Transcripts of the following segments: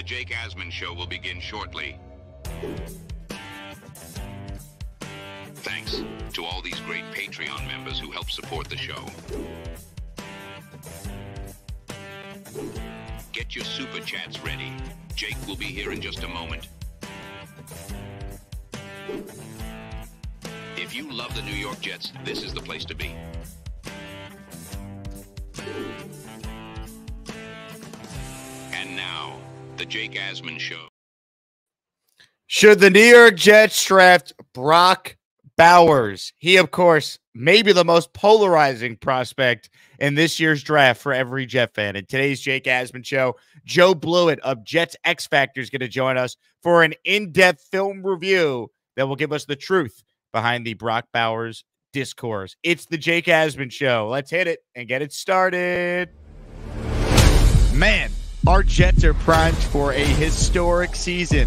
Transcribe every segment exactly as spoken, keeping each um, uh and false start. The Jake Asman Show will begin shortly. Thanks to all these great Patreon members who help support the show. Get your super chats ready. Jake will be here in just a moment. If you love the New York Jets, this is the place to be. And now, the Jake Asman Show. Should the New York Jets draft Brock Bowers? He, of course, may be the most polarizing prospect in this year's draft for every Jet fan. In today's Jake Asman Show, Joe Blewett of Jets X Factor is going to join us for an in-depth film review that will give us the truth behind the Brock Bowers discourse. It's the Jake Asman Show. Let's hit it and get it started. Man, our Jets are primed for a historic season.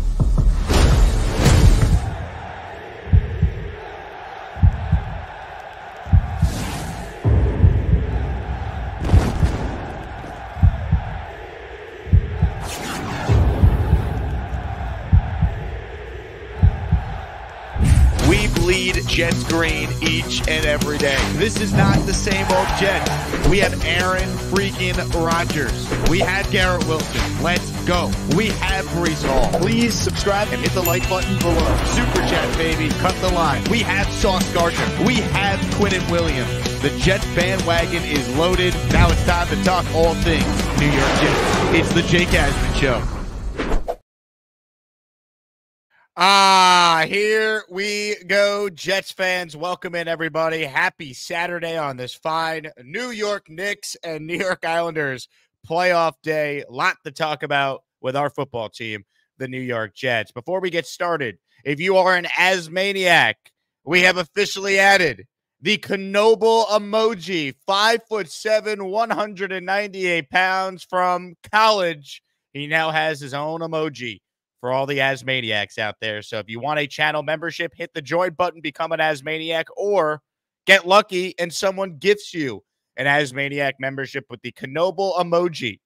Lead Jets green each and every day. This is not the same old Jets. We have Aaron freaking Rodgers. We had Garrett Wilson. Let's go. We have Breece Hall. Please subscribe and hit the like button below. Super chat, baby. Cut the line. We have Sauce Gardner. We have Quinnen Williams. The Jets bandwagon is loaded. Now it's time to talk all things New York Jets. It's the Jake Asman Show. Ah, here we go, Jets fans. Welcome in, everybody. Happy Saturday on this fine New York Knicks and New York Islanders playoff day. A lot to talk about with our football team, the New York Jets. Before we get started, if you are an Asmaniac, we have officially added the Knoble emoji, five foot seven, one hundred ninety-eight pounds from college. He now has his own emoji for all the Asmaniacs out there. So if you want a channel membership, hit the join button, become an Asmaniac, or get lucky and someone gifts you an Asmaniac membership with the Knoble emoji.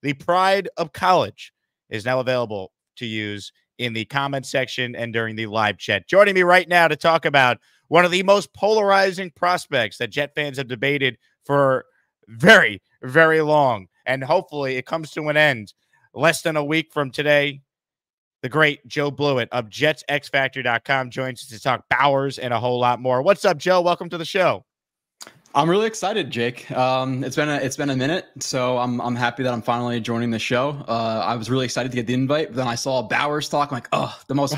The pride of college is now available to use in the comment section and during the live chat. Joining me right now to talk about one of the most polarizing prospects that Jet fans have debated for very, very long, and hopefully it comes to an end less than a week from today. The great Joe Blewett of Jets X Factor dot com joins us to talk Bowers and a whole lot more. What's up, Joe? Welcome to the show. I'm really excited, Jake. Um, it's been a, it's been a minute, so I'm I'm happy that I'm finally joining the show. Uh, I was really excited to get the invite, but then I saw Bowers talk. I'm like, oh, the most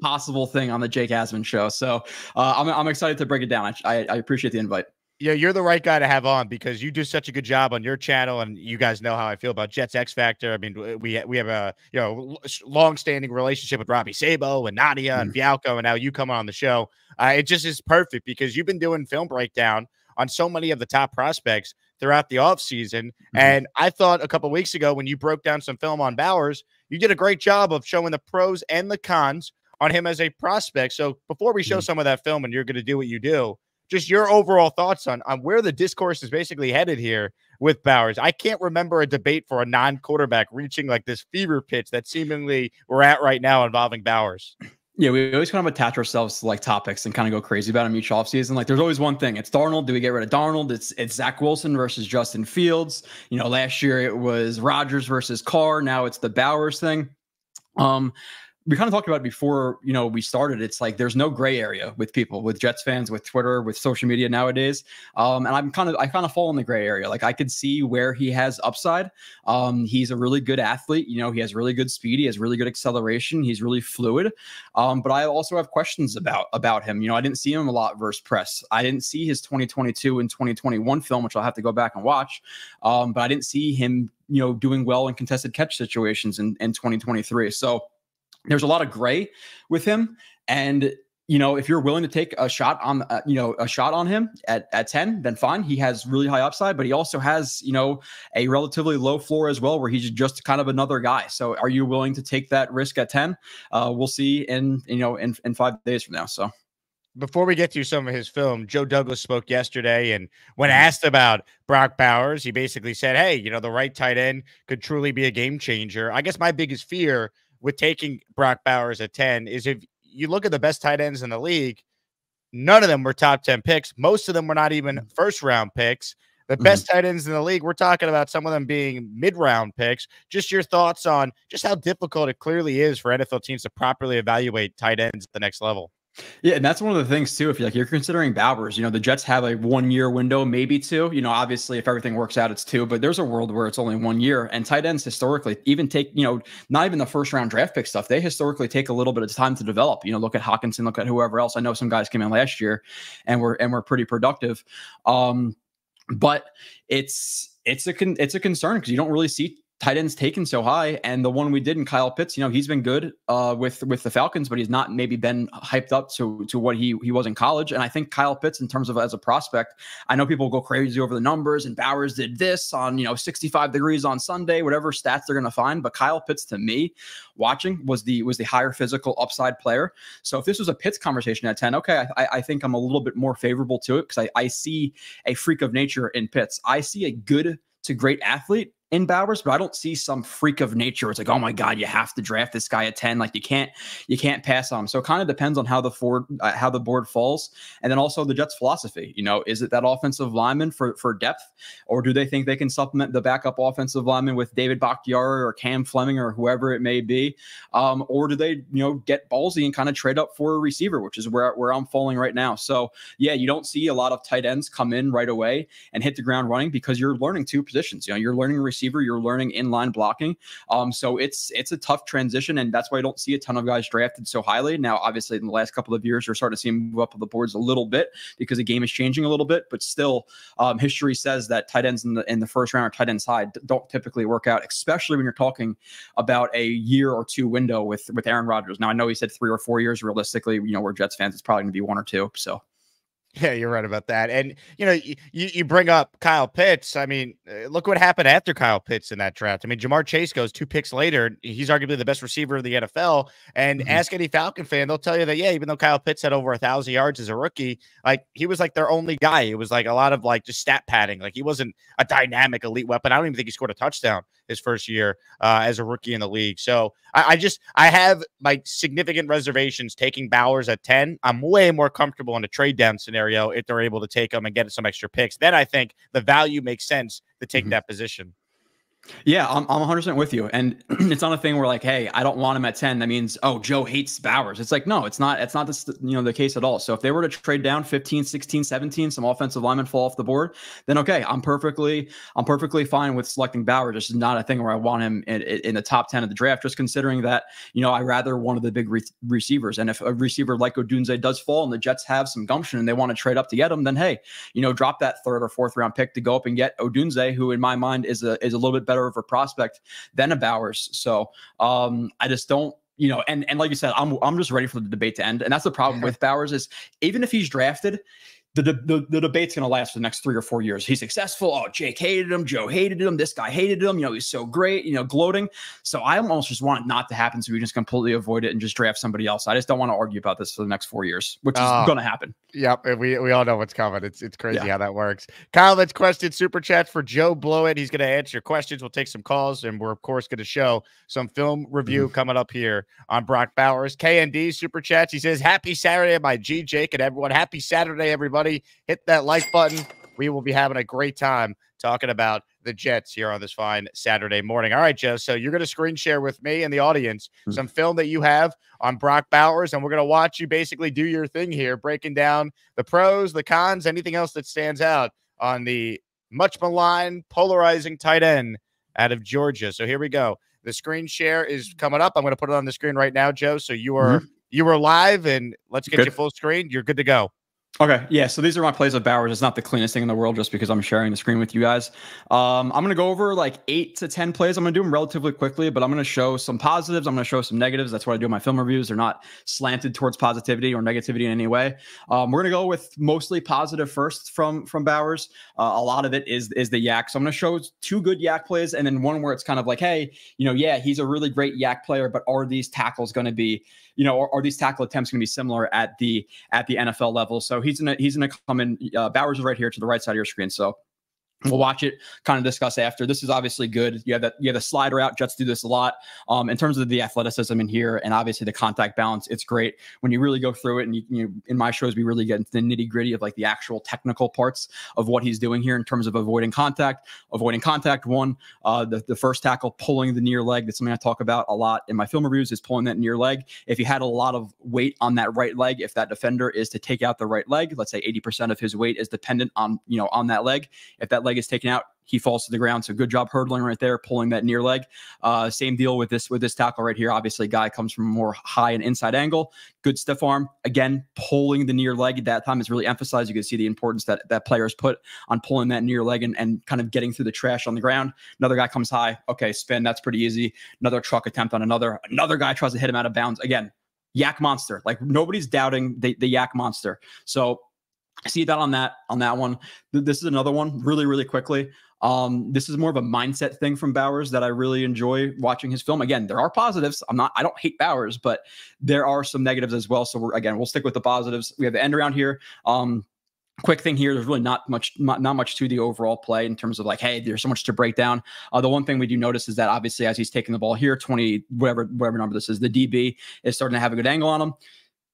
possible thing on the Jake Asman Show. So uh, I'm I'm excited to break it down. I, I I appreciate the invite. Yeah, you're the right guy to have on because you do such a good job on your channel, and you guys know how I feel about Jets X Factor. I mean, we we have a you know long-standing relationship with Robbie Sabo and Nadia and Fialco, and now you come on the show. Uh, it just is perfect because you've been doing film breakdown on so many of the top prospects throughout the offseason, mm-hmm. and I thought a couple weeks ago when you broke down some film on Bowers, you did a great job of showing the pros and the cons on him as a prospect. So before we show mm-hmm. some of that film, and you're going to do what you do, just your overall thoughts on, on where the discourse is basically headed here with Bowers. I can't remember a debate for a non-quarterback reaching like this fever pitch that seemingly we're at right now involving Bowers. Yeah, we always kind of attach ourselves to like topics and kind of go crazy about them each offseason. Like there's always one thing. It's Darnold. Do we get rid of Darnold? It's it's Zach Wilson versus Justin Fields. You know, last year it was Rodgers versus Carr. Now it's the Bowers thing. Um We kind of talked about it before, you know, we started. It's like there's no gray area with people, with Jets fans, with Twitter, with social media nowadays. Um, and I'm kind of, I kind of fall in the gray area. Like I could see where he has upside. Um, he's a really good athlete. You know, he has really good speed. He has really good acceleration. He's really fluid. Um, but I also have questions about about him. You know, I didn't see him a lot versus press. I didn't see his twenty twenty-two and twenty twenty-one film, which I'll have to go back and watch. Um, but I didn't see him, you know, doing well in contested catch situations in, in twenty twenty-three. So there's a lot of gray with him. And, you know, if you're willing to take a shot on, uh, you know, a shot on him at, at ten, then fine. He has really high upside, but he also has, you know, a relatively low floor as well, where he's just kind of another guy. So are you willing to take that risk at ten? Uh, we'll see in, you know, in, in five days from now. So before we get to some of his film, Joe Douglas spoke yesterday, and when asked about Brock Bowers, he basically said, hey, you know, the right tight end could truly be a game changer. I guess my biggest fear with taking Brock Bowers at ten is if you look at the best tight ends in the league, none of them were top ten picks. Most of them were not even first-round picks. The best mm-hmm. tight ends in the league, we're talking about some of them being mid-round picks. Just your thoughts on just how difficult it clearly is for N F L teams to properly evaluate tight ends at the next level. Yeah, and that's one of the things, too, if you're, like, you're considering Bowers, you know, the Jets have a one-year window, maybe two. You know, obviously, if everything works out, it's two, but there's a world where it's only one year. And tight ends historically even take, you know, not even the first-round draft pick stuff. They historically take a little bit of time to develop. You know, look at Hawkinson, look at whoever else. I know some guys came in last year and were, and were pretty productive. Um, but it's, it's, a con it's a concern because you don't really see tight ends taken so high, and the one we did in Kyle Pitts, you know, he's been good uh, with with the Falcons, but he's not maybe been hyped up to to what he he was in college. And I think Kyle Pitts, in terms of as a prospect, I know people go crazy over the numbers, and Bowers did this on, you know, sixty-five degrees on Sunday, whatever stats they're going to find. But Kyle Pitts, to me, watching was the was the higher physical upside player. So if this was a Pitts conversation at ten, okay, I, I think I'm a little bit more favorable to it because I, I see a freak of nature in Pitts. I see a good to great athlete in Bowers, but I don't see some freak of nature. It's like, oh my God, you have to draft this guy at ten. Like you can't, you can't pass on him. So it kind of depends on how the forward, uh, how the board falls, and then also the Jets' philosophy. You know, is it that offensive lineman for for depth, or do they think they can supplement the backup offensive lineman with David Bakhtiari or Cam Fleming or whoever it may be, um, or do they, you know, get ballsy and kind of trade up for a receiver, which is where where I'm falling right now. So yeah, you don't see a lot of tight ends come in right away and hit the ground running because you're learning two positions. You know, you're learning receiver. You're learning inline blocking. Um, so it's it's a tough transition, and that's why I don't see a ton of guys drafted so highly. Now, obviously, in the last couple of years, you're starting to see him move up the boards a little bit because the game is changing a little bit, but still, um, history says that tight ends in the, in the first round or tight end side don't typically work out, especially when you're talking about a year or two window with, with Aaron Rodgers. Now, I know he said three or four years. Realistically, you know, we're Jets fans. It's probably going to be one or two. So yeah, you're right about that. And, you know, you, you bring up Kyle Pitts. I mean, look what happened after Kyle Pitts in that draft. I mean, Jamar Chase goes two picks later. He's arguably the best receiver of the N F L. And mm-hmm. ask any Falcon fan, they'll tell you that, yeah, even though Kyle Pitts had over a thousand yards as a rookie, like he was like their only guy. It was like a lot of like just stat padding. Like he wasn't a dynamic elite weapon. I don't even think he scored a touchdown his first year uh, as a rookie in the league. So I, I just, I have my significant reservations taking Bowers at ten. I'm way more comfortable in a trade down scenario if they're able to take them and get some extra picks. Then I think the value makes sense to take mm-hmm. that position. Yeah, I'm, I'm one hundred percent with you. And it's not a thing where like, hey, I don't want him at ten. That means, oh, Joe hates Bowers. It's like, no, it's not. It's not this, you know, the case at all. So if they were to trade down fifteen, sixteen, seventeen, some offensive linemen fall off the board, then okay, I'm perfectly, I'm perfectly fine with selecting Bowers. This is not a thing where I want him in, in the top ten of the draft, just considering that, you know, I rather one of the big re receivers. And if a receiver like Odunze does fall and the Jets have some gumption and they want to trade up to get him, then hey, you know, drop that third or fourth round pick to go up and get Odunze, who in my mind is a, is a little bit better of a prospect than a Bowers. So um, I just don't, you know, and, and like you said, I'm, I'm just ready for the debate to end. And that's the problem with Bowers is even if he's drafted, The, the, the debate's going to last for the next three or four years. He's successful. Oh, Jake hated him. Joe hated him. This guy hated him. You know, he's so great, you know, gloating. So I almost just want it not to happen so we just completely avoid it and just draft somebody else. I just don't want to argue about this for the next four years, which oh, is going to happen. Yep. We, we all know what's coming. It's, it's crazy yeah. how that works. Kyle, let's question super chats for Joe Blewett. He's going to answer your questions. We'll take some calls, and we're, of course, going to show some film review coming up here on Brock Bowers. K N D super chats. He says, happy Saturday, my G, Jake, and everyone. Happy Saturday, everybody. Hit that like button. We will be having a great time talking about the Jets here on this fine Saturday morning. All right, Joe, so you're going to screen share with me and the audience mm-hmm. some film that you have on Brock Bowers, and we're going to watch you basically do your thing here, breaking down the pros, the cons, anything else that stands out on the much maligned, polarizing tight end out of Georgia. So here we go. The screen share is coming up. I'm going to put it on the screen right now, Joe, so you are, mm-hmm. you are live, and let's get good. You full screen. You're good to go. Okay, yeah, so these are my plays of Bowers. It's not the cleanest thing in the world just because I'm sharing the screen with you guys. Um, I'm going to go over like eight to ten plays. I'm going to do them relatively quickly, but I'm going to show some positives. I'm going to show some negatives. That's what I do in my film reviews. They're not slanted towards positivity or negativity in any way. Um, we're going to go with mostly positive first from, from Bowers. Uh, a lot of it is, is the yak. So I'm going to show two good yak plays and then one where it's kind of like, hey, you know, yeah, he's a really great yak player, but are these tackles going to be you know, are, are these tackle attempts going to be similar at the at the N F L level? So he's in a, he's in a common. Uh, Bowers is right here to the right side of your screen. So we'll watch it, kind of discuss after. This is obviously good. You have that, you have the slider out. Jets do this a lot. Um, in terms of the athleticism in here, and obviously the contact balance, it's great when you really go through it. And you, you in my shows, we really get into the nitty gritty of like the actual technical parts of what he's doing here in terms of avoiding contact, avoiding contact. One, uh, the the first tackle, pulling the near leg. That's something I talk about a lot in my film reviews, is pulling that near leg. If he had a lot of weight on that right leg, if that defender is to take out the right leg, let's say eighty percent of his weight is dependent on you know on that leg. If that leg is taken out, he falls to the ground. So good job hurdling right there, pulling that near leg. Uh, same deal with this with this tackle right here. Obviously, guy comes from a more high and inside angle. Good stiff arm. Again, pulling the near leg at that time is really emphasized. You can see the importance that that players put on pulling that near leg and, and kind of getting through the trash on the ground. Another guy comes high. Okay, spin. That's pretty easy. Another truck attempt on another. Another guy tries to hit him out of bounds. Again, yak monster. Like, nobody's doubting the, the yak monster. So see that on that on that one. This is another one really, really quickly. Um, this is more of a mindset thing from Bowers that I really enjoy watching his film. Again, there are positives. I'm not, I don't hate Bowers, but there are some negatives as well. So we're, again, we'll stick with the positives. We have the end around here. Um, Quick thing here, there's really not much not, not much to the overall play in terms of like, hey, there's so much to break down. Uh, the one thing we do notice is that obviously as he's taking the ball here, twenty, whatever, whatever number this is, the D B is starting to have a good angle on him.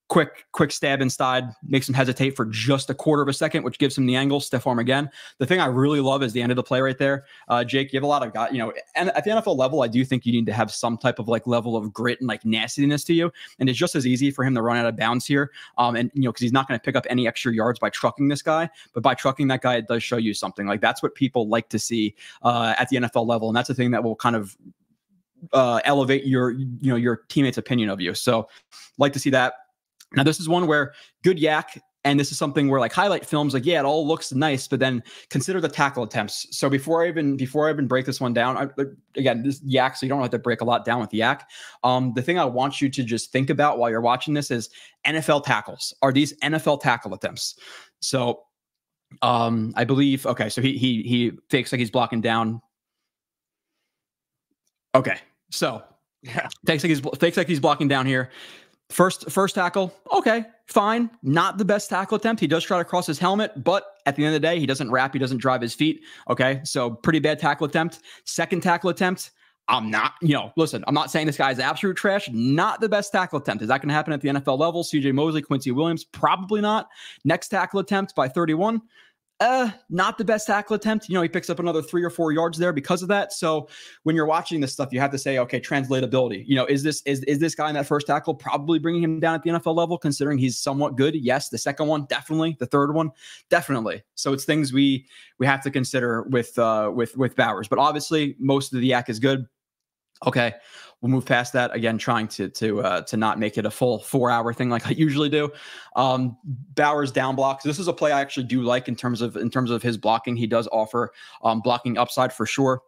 Quick, quick stab inside, makes him hesitate for just a quarter of a second, which gives him the angle, stiff arm again. The thing I really love is the end of the play right there. Uh, Jake, you have a lot of guys, you know, and at the N F L level, I do think you need to have some type of like level of grit and like nastiness to you. And it's just as easy for him to run out of bounds here. Um, and, you know, because he's not going to pick up any extra yards by trucking this guy, but by trucking that guy, it does show you something. Like, that's what people like to see uh, at the N F L level. And that's the thing that will kind of uh, elevate your, you know, your teammates' opinion of you. So like to see that. Now, this is one where good yak, and this is something where like highlight films, like, yeah, it all looks nice, but then consider the tackle attempts. So before I even before I even break this one down, I, again, this yak, so you don't have to break a lot down with the yak. Um, the thing I want you to just think about while you're watching this is N F L tackles. Are these N F L tackle attempts? So um, I believe, okay, so he he he fakes like he's blocking down. Okay, so yeah, takes like he's fakes like he's blocking down here. First, first tackle, okay, fine. Not the best tackle attempt. He does try to cross his helmet, but at the end of the day, he doesn't wrap, he doesn't drive his feet. Okay, so pretty bad tackle attempt. Second tackle attempt, I'm not, you know, listen, I'm not saying this guy's absolute trash. Not the best tackle attempt. Is that going to happen at the N F L level? C J Mosley, Quincy Williams, probably not. Next tackle attempt by thirty-one. Uh, not the best tackle attempt. You know, he picks up another three or four yards there because of that. So when you're watching this stuff, you have to say, okay, translatability. You know, is this is is this guy in that first tackle probably bringing him down at the N F L level, considering he's somewhat good? Yes. The second one, definitely. The third one, definitely. So it's things we we have to consider with uh, with with Bowers. But obviously, most of the yak is good. Okay, we'll move past that. Again, trying to to uh, to not make it a full four-hour thing like I usually do. Um, Bowers down blocks. This is a play I actually do like in terms of in terms of his blocking. He does offer um, blocking upside for sure.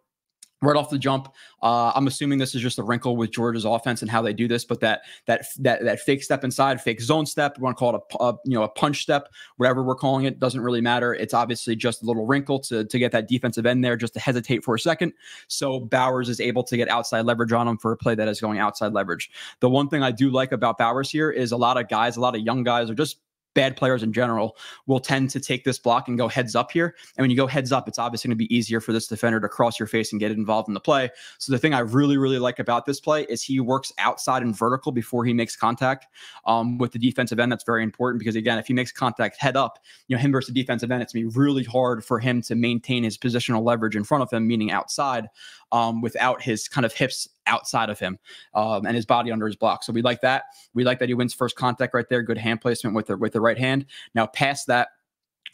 Right off the jump, uh, I'm assuming this is just a wrinkle with Georgia's offense and how they do this. But that that that that fake step inside, fake zone step, we want to call it a, a you know a punch step, whatever we're calling it, doesn't really matter. It's obviously just a little wrinkle to to get that defensive end there just to hesitate for a second. So Bowers is able to get outside leverage on him for a play that is going outside leverage. The one thing I do like about Bowers here is a lot of guys, a lot of young guys, are just bad players in general, will tend to take this block and go heads up here. And when you go heads up, it's obviously going to be easier for this defender to cross your face and get involved in the play. So the thing I really, really like about this play is he works outside and vertical before he makes contact um, with the defensive end. That's very important because, again, if he makes contact head up, you know, him versus the defensive end, it's going to be really hard for him to maintain his positional leverage in front of him, meaning outside, um, without his kind of hips outside of him um, and his body under his block. So we like that. We like that he wins first contact right there. Good hand placement with the, with the right hand. Now past that,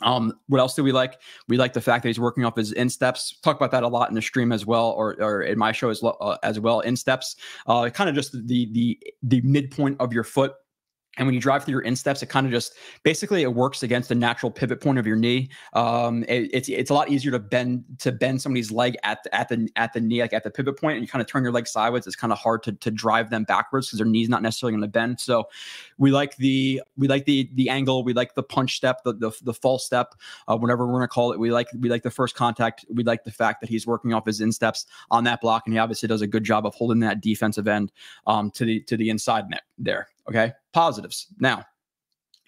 Um, what else do we like? We like the fact that he's working off his insteps. Talk about that a lot in the stream as well, or, or in my show as, uh, as well. Insteps, uh, kind of just the, the, the midpoint of your foot. And when you drive through your insteps, it kind of just basically it works against the natural pivot point of your knee. Um, it, it's it's a lot easier to bend to bend somebody's leg at the, at the at the knee, like at the pivot point, and you kind of turn your leg sideways. It's kind of hard to to drive them backwards because their knee's not necessarily going to bend. So we like the we like the the angle, we like the punch step, the the, the false step, uh, whatever we're going to call it. We like we like the first contact. We like the fact that he's working off his insteps on that block, and he obviously does a good job of holding that defensive end um, to the to the inside net. there. Okay. Positives. Now,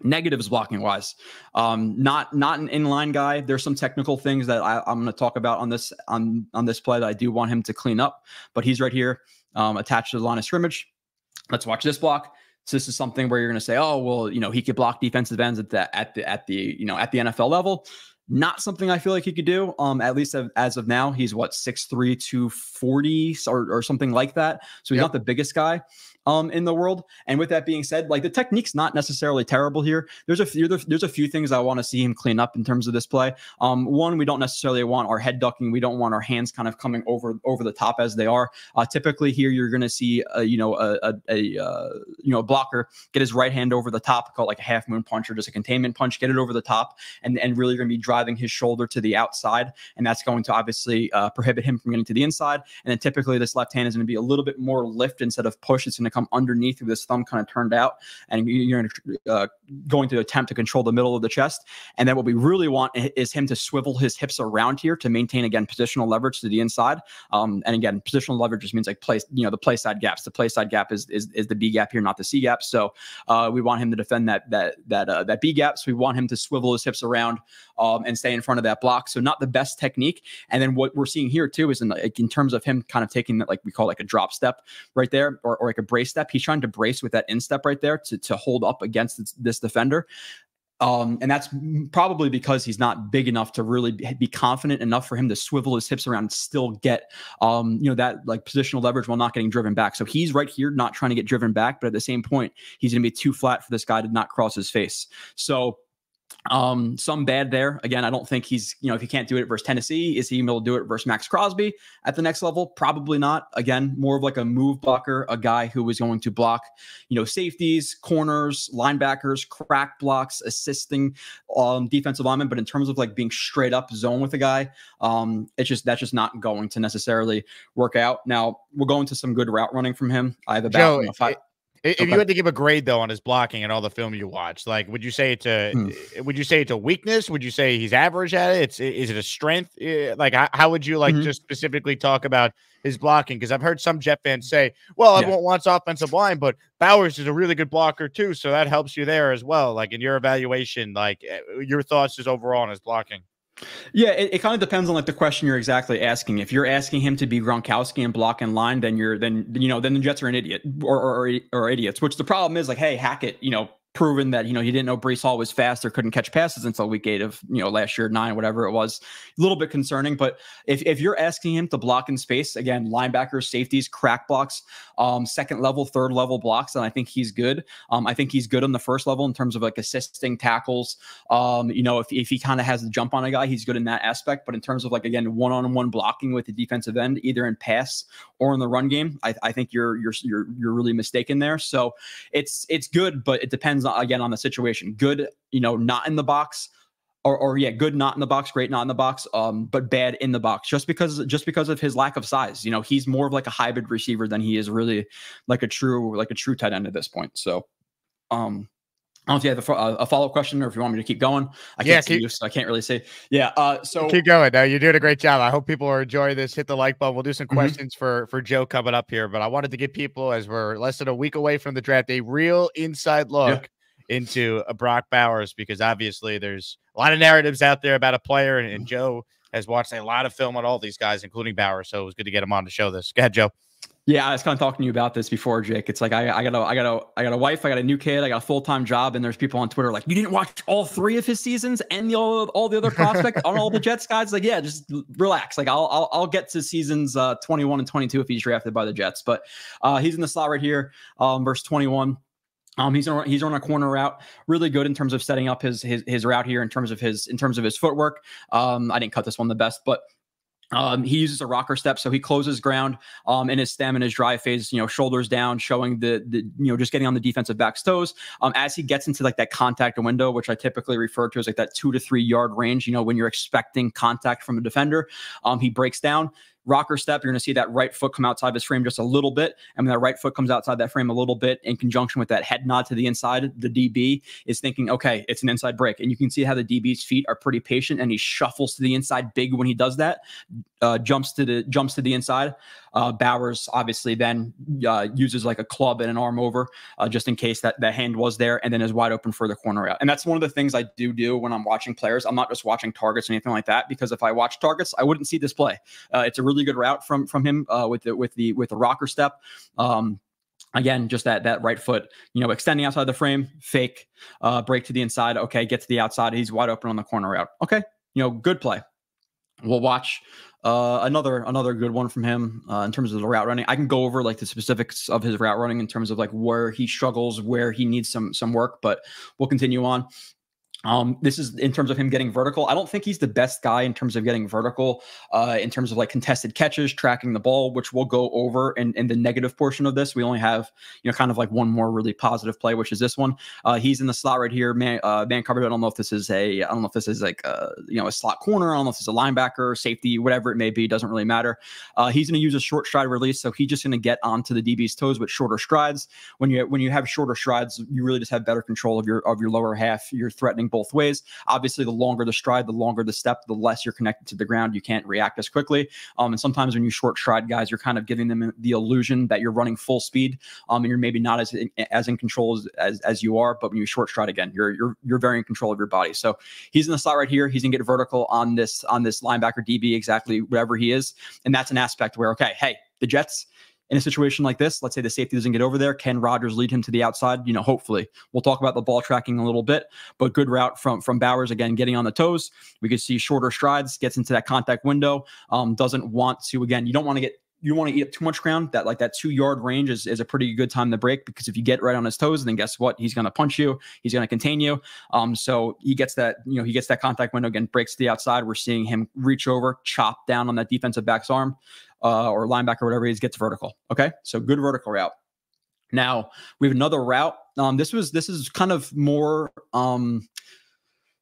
negatives blocking wise, um, not not an inline guy. There's some technical things that I, I'm going to talk about on this on on this play that I do want him to clean up, but he's right here, um, attached to the line of scrimmage. Let's watch this block. So this is something where you're going to say, oh well, you know, he could block defensive ends at the at the at the you know at the N F L level. Not something I feel like he could do. Um, at least as of now, he's what six three, two forty or or something like that. So he's yep. not the biggest guy um in the world. And with that being said, like the technique's not necessarily terrible here. There's a few there's a few things I want to see him clean up in terms of this play. Um, one, we don't necessarily want our head ducking. We don't want our hands kind of coming over over the top as they are. Uh, typically here you're going to see a, you know a a, a uh, you know a blocker get his right hand over the top, called like a half moon punch or just a containment punch, get it over the top, and and really going to be driving his shoulder to the outside, and that's going to obviously uh, prohibit him from getting to the inside. And then typically this left hand is going to be a little bit more lift instead of push. It's going to come underneath with this thumb kind of turned out, and you're uh, going to attempt to control the middle of the chest. And then what we really want is him to swivel his hips around here to maintain, again, positional leverage to the inside. Um, and again, positional leverage just means like place, you know, the play side gaps. The play side gap is is, is the B gap here, not the C gap. So uh, we want him to defend that that that uh, that B gap. So we want him to swivel his hips around um, and and stay in front of that block. So not the best technique. And then what we're seeing here too is in, like, in terms of him kind of taking that, like we call like a drop step right there, or, or like a brace step. He's trying to brace with that instep right there to, to hold up against this, this defender. Um, and that's probably because he's not big enough to really be confident enough for him to swivel his hips around and still get, um, you know, that like positional leverage while not getting driven back. So he's right here, not trying to get driven back, but at the same point, he's going to be too flat for this guy to not cross his face. So Um, some bad there. Again, I don't think he's, you know, if he can't do it versus Tennessee, is he able to do it versus Max Crosby at the next level? Probably not. Again, more of like a move blocker, a guy who is going to block, you know, safeties, corners, linebackers, crack blocks, assisting um, defensive linemen. But in terms of like being straight up zone with a guy, um, it's just, that's just not going to necessarily work out. Now we'll go into some good route running from him. I have about Joe, five. If okay. you had to give a grade though on his blocking and all the film you watched, like would you say it's a hmm. would you say it's a weakness? Would you say he's average at it? It's is it a strength? Like how would you like mm-hmm. just specifically talk about his blocking? Because I've heard some Jet fans say, "Well, yeah. everyone wants offensive line, but Bowers is a really good blocker too, so that helps you there as well." Like in your evaluation, like your thoughts is overall on his blocking. Yeah, it, it kind of depends on like the question you're exactly asking. If you're asking him to be Gronkowski and block in line, then you're then you know then the Jets are an idiot or or, or idiots. Which the problem is like, hey, Hackett, you know, proven that you know he didn't know Breece Hall was fast or couldn't catch passes until week eight of you know last year, nine, whatever it was. A little bit concerning, but if if you're asking him to block in space, again, linebackers, safeties, crack blocks, um, second level, third level blocks, then I think he's good. Um, I think he's good on the first level in terms of like assisting tackles. Um, you know, if if he kind of has a jump on a guy, he's good in that aspect. But in terms of like again one on one blocking with the defensive end, either in pass or in the run game, I, I think you're you're you're you're really mistaken there. So it's it's good, but it depends. Again, on the situation. Good, you know, not in the box, or, or yeah, good, not in the box, great, not in the box, um, but bad in the box. Just because, just because of his lack of size, you know, he's more of like a hybrid receiver than he is really like a true, like a true tight end at this point. So, um, I don't know if you have a, a follow-up question or if you want me to keep going. I can't yeah, keep, see you, so I can't really say. Yeah, uh, so keep going. No, you're doing a great job. I hope people are enjoying this. Hit the like button. We'll do some mm-hmm. questions for, for Joe coming up here. But I wanted to give people, as we're less than a week away from the draft, a real inside look yeah. into a Brock Bowers, because obviously there's a lot of narratives out there about a player, and, and Joe has watched a lot of film on all these guys, including Bowers. So it was good to get him on to show this. Go ahead, Joe. Yeah, I was kind of talking to you about this before, Jake. It's like I, I got a, I got a, I got a wife, I got a new kid, I got a full time job, and there's people on Twitter like, you didn't watch all three of his seasons and the all, all the other prospects on all the Jets guys. Like, yeah, just relax. Like, I'll, I'll, I'll get to seasons uh, twenty-one and twenty-two if he's drafted by the Jets. But uh, he's in the slot right here, um, verse twenty-one. Um, he's on he's on a corner route, really good in terms of setting up his his his route here in terms of his in terms of his footwork. Um, I didn't cut this one the best, but. Um, he uses a rocker step, so he closes ground um, in his stem and his drive phase, you know, shoulders down, showing the, the, you know, just getting on the defensive back's toes. Um, as he gets into like that contact window, which I typically refer to as like that two to three yard range, you know, when you're expecting contact from a defender, um, he breaks down, rocker step, you're going to see that right foot come outside of his frame just a little bit. And when that right foot comes outside that frame a little bit, in conjunction with that head nod to the inside, the D B is thinking, okay, it's an inside break. And you can see how the D B's feet are pretty patient, and he shuffles to the inside big when he does that, uh, jumps to the jumps to the inside. Uh, Bowers obviously then uh, uses like a club and an arm over uh, just in case that the hand was there, and then is wide open for the corner out. And that's one of the things I do do when I'm watching players. I'm not just watching targets or anything like that, because if I watch targets, I wouldn't see this play. Uh, it's a really good route from from him uh, with the with the with the rocker step. Um, Again, just that that right foot, you know, extending outside the frame, fake, uh, break to the inside. Okay, get to the outside. He's wide open on the corner route. Okay, you know, good play. We'll watch uh, another another good one from him uh, in terms of the route running. I can go over like the specifics of his route running in terms of like where he struggles, where he needs some some work, but we'll continue on. Um, this is in terms of him getting vertical. I don't think he's the best guy in terms of getting vertical, uh, in terms of like contested catches, tracking the ball, which we'll go over in, in the negative portion of this. We only have, you know, kind of like one more really positive play, which is this one. Uh, he's in the slot right here, man, uh, man covered. I don't know if this is a, I don't know if this is like, uh, you know, a slot corner. I don't know if it's a linebacker, safety, whatever it may be. Doesn't really matter. Uh, he's going to use a short stride release. So he's just going to get onto the D B's toes with shorter strides. When you, when you have shorter strides, you really just have better control of your, of your lower half. You're threatening both ways. Obviously, the longer the stride, the longer the step, the less you're connected to the ground. You can't react as quickly. Um, and sometimes when you short stride guys, you're kind of giving them the illusion that you're running full speed. Um, and you're maybe not as in, as in control as, as as you are. But when you short stride again, you're you're you're very in control of your body. So he's in the slot right here. He's gonna get vertical on this on this linebacker D B, exactly whatever he is. And that's an aspect where, okay, hey, the Jets. In a situation like this, let's say the safety doesn't get over there. Can Rodgers lead him to the outside? You know, hopefully. We'll talk about the ball tracking a little bit, but good route from from Bowers, again, getting on the toes. We could see shorter strides, gets into that contact window, um, doesn't want to, again, you don't want to get, you want to eat up too much ground. That like that two yard range is, is a pretty good time to break, because if you get right on his toes, then guess what? He's going to punch you. He's going to contain you. Um, so he gets that, you know, he gets that contact window again, breaks to the outside. We're seeing him reach over, chop down on that defensive back's arm uh, or linebacker, whatever he is, gets vertical. Okay. So good vertical route. Now we have another route. Um, this was, this is kind of more, um,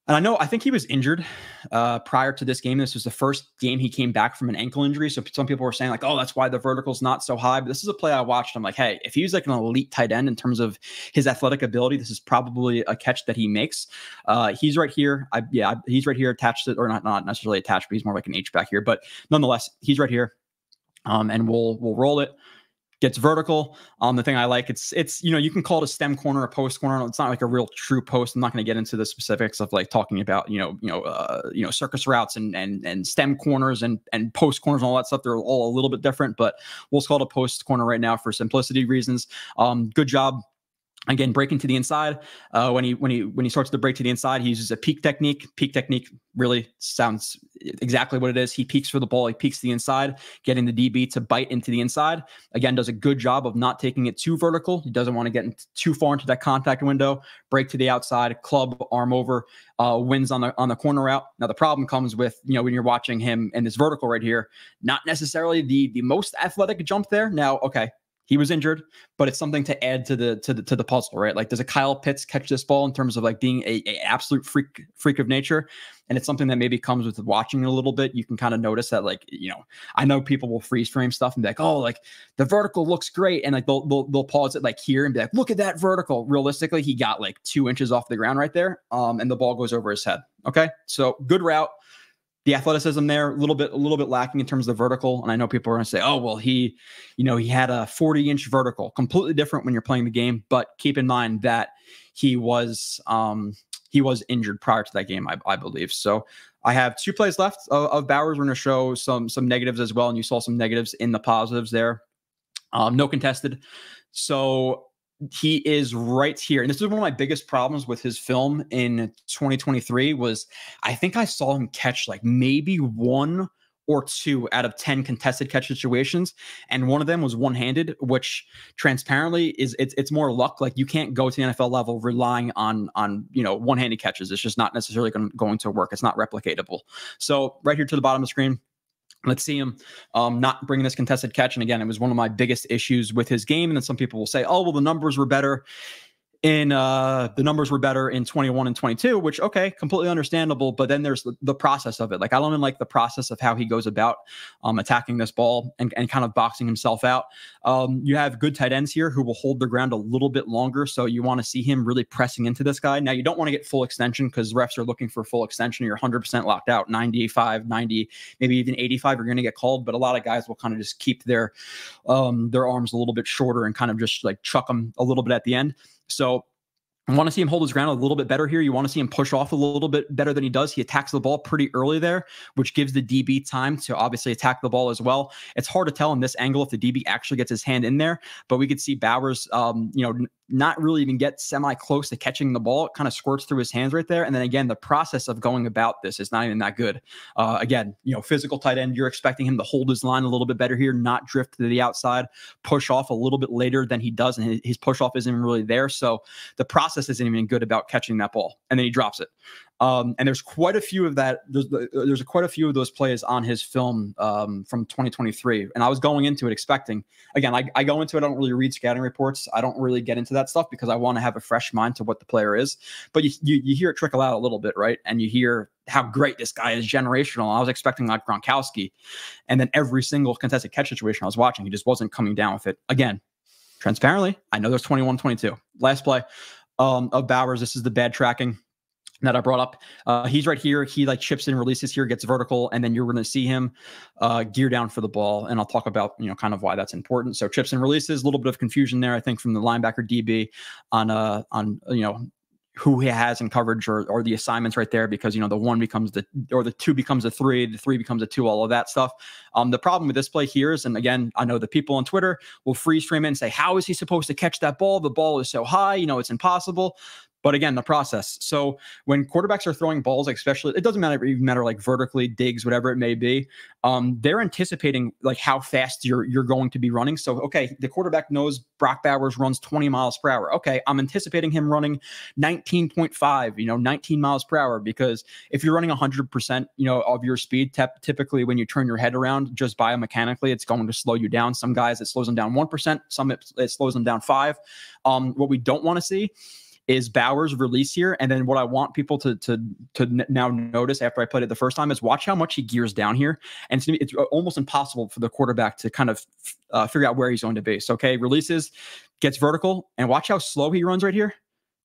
And I know, I think he was injured uh, prior to this game. This was the first game he came back from an ankle injury. So some people were saying like, oh, that's why the vertical's not so high. But this is a play I watched. I'm like, hey, if he's like an elite tight end in terms of his athletic ability, this is probably a catch that he makes. Uh, he's right here. I, yeah, he's right here attached to, or not, not necessarily attached, but he's more like an H back here. But nonetheless, he's right here, um, and we'll we'll roll it. Gets vertical. Um, the thing I like, it's, it's, you know, you can call it a stem corner, a post corner. It's not like a real true post. I'm not going to get into the specifics of like talking about, you know, you know, uh, you know, circus routes and, and, and stem corners and, and post corners and all that stuff. They're all a little bit different, but we'll call it a post corner right now for simplicity reasons. Um, good job. Again, breaking to the inside. Uh, when he when he when he starts to break to the inside, he uses a peak technique. Peak technique really sounds exactly what it is. He peaks for the ball. He peaks to the inside, getting the D B to bite into the inside. Again, does a good job of not taking it too vertical. He doesn't want to get in too far into that contact window. Break to the outside, club, arm over, uh, wins on the on the corner route. Now the problem comes with, you know, when you're watching him in this vertical right here, not necessarily the the most athletic jump there. Now, okay. He was injured, but it's something to add to the to the to the puzzle, right? Like, does a Kyle Pitts catch this ball in terms of like being a, a absolute freak freak of nature? And it's something that maybe comes with watching a little bit. You can kind of notice that, like, you know, I know people will freeze frame stuff and be like, oh, like the vertical looks great, and like they'll they'll, they'll pause it like here and be like, look at that vertical. Realistically, he got like two inches off the ground right there, um, and the ball goes over his head. Okay, so good route. The athleticism there, a little bit, a little bit lacking in terms of the vertical. And I know people are going to say, oh, well, he, you know, he had a forty inch vertical, completely different when you're playing the game. But keep in mind that he was, um, he was injured prior to that game, I, I believe. So I have two plays left of, of Bowers. We're going to show some, some negatives as well. And you saw some negatives in the positives there. Um, no contested. So he is right here. And this is one of my biggest problems with his film in twenty twenty-three was I think I saw him catch like maybe one or two out of ten contested catch situations. And one of them was one-handed, which transparently is it's, it's more luck. Like you can't go to the N F L level relying on, on, you know, one-handed catches. It's just not necessarily going to work. It's not replicatable. So right here to the bottom of the screen, let's see him um, not bringing this contested catch. And again, it was one of my biggest issues with his game. And then some people will say, oh, well, the numbers were better. in uh, the numbers were better in twenty-one and twenty-two, which, okay, completely understandable. But then there's the, the process of it. Like, I don't even like the process of how he goes about um, attacking this ball and, and kind of boxing himself out. Um, you have good tight ends here who will hold their ground a little bit longer. So you want to see him really pressing into this guy. Now, you don't want to get full extension because refs are looking for full extension. You're one hundred percent locked out, ninety-five, ninety, maybe even eighty-five are going to get called. But a lot of guys will kind of just keep their, um, their arms a little bit shorter and kind of just like chuck them a little bit at the end. So I want to see him hold his ground a little bit better here. You want to see him push off a little bit better than he does. He attacks the ball pretty early there, which gives the D B time to obviously attack the ball as well. It's hard to tell in this angle if the D B actually gets his hand in there, but we could see Bowers, um, you know, not really even get semi-close to catching the ball. It kind of squirts through his hands right there. And then again, the process of going about this is not even that good. Uh, again, you know, physical tight end, you're expecting him to hold his line a little bit better here, not drift to the outside, push off a little bit later than he does. And his push off isn't really there. So the process isn't even good about catching that ball. And then he drops it. Um, and there's quite a few of that. There's, there's quite a few of those plays on his film um, from twenty twenty-three. And I was going into it expecting, again, I, I go into it. I don't really read scouting reports. I don't really get into that that stuff because I want to have a fresh mind to what the player is. But you, you you hear it trickle out a little bit, right? And you hear how great this guy is, generational. I was expecting like Gronkowski. And then every single contested catch situation I was watching, he just wasn't coming down with it. Again, transparently, I know there's twenty-one twenty-two. Last play um, of Bowers. This is the bad tracking that I brought up. Uh, he's right here. He like chips in, releases here, gets vertical, and then you're going to see him uh, gear down for the ball. And I'll talk about, you know, kind of why that's important. So chips and releases, a little bit of confusion there, I think, from the linebacker D B on, uh, on, you know, who he has in coverage or, or the assignments right there, because, you know, the one becomes the, or the two becomes a three, the three becomes a two, all of that stuff. Um, the problem with this play here is, and again, I know the people on Twitter will freeze frame it and say, how is he supposed to catch that ball? The ball is so high, you know, it's impossible. But again, the process. So when quarterbacks are throwing balls, like especially, it doesn't matter, even matter like vertically, digs, whatever it may be, um, they're anticipating like how fast you're you're going to be running. So, okay, the quarterback knows Brock Bowers runs twenty miles per hour. Okay, I'm anticipating him running nineteen point five, you know, nineteen miles per hour, because if you're running one hundred percent, you know, of your speed, typically when you turn your head around, just biomechanically, it's going to slow you down. Some guys, it slows them down one percent. Some, it, it slows them down five. Um, what we don't want to see is Bowers' release here. And then what I want people to to to now notice after I played it the first time is watch how much he gears down here. And it's, it's almost impossible for the quarterback to kind of uh, figure out where he's going to be. So, okay, releases, gets vertical, and watch how slow he runs right here,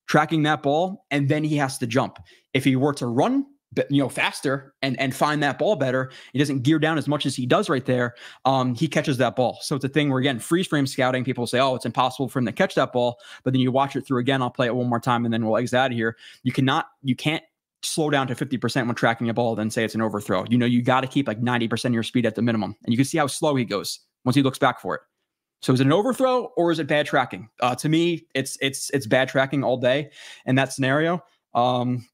tracking that ball, and then he has to jump. If he were to run, you know, faster and and find that ball better, he doesn't gear down as much as he does right there. Um, he catches that ball. So it's a thing where, again, freeze frame scouting, people say, oh, it's impossible for him to catch that ball. But then you watch it through again. I'll play it one more time and then we'll exit out of here. You cannot, you can't slow down to fifty percent when tracking a ball, then say it's an overthrow. You know, you got to keep like ninety percent of your speed at the minimum. And you can see how slow he goes once he looks back for it. So is it an overthrow or is it bad tracking? Uh, to me, it's, it's, it's bad tracking all day in that scenario. Um,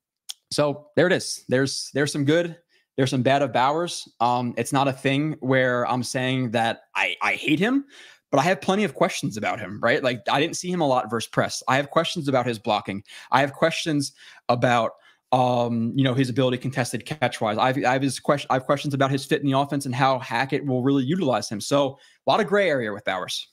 So there it is. There's there's some good, there's some bad of Bowers. Um, it's not a thing where I'm saying that I, I hate him, but I have plenty of questions about him, right? Like, I didn't see him a lot versus press. I have questions about his blocking. I have questions about um, you know, his ability contested catch-wise. I've I have his question I have questions about his fit in the offense and how Hackett will really utilize him. So a lot of gray area with Bowers.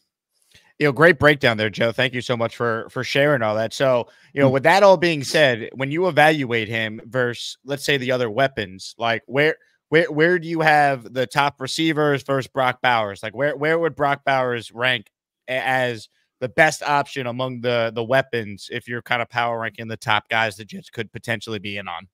You know, great breakdown there, Joe. Thank you so much for for sharing all that. So, you know, with that all being said, when you evaluate him versus, let's say, the other weapons, like where where where do you have the top receivers versus Brock Bowers? Like, where where would Brock Bowers rank as the best option among the the weapons if you're kind of power ranking the top guys the Jets could potentially be in on?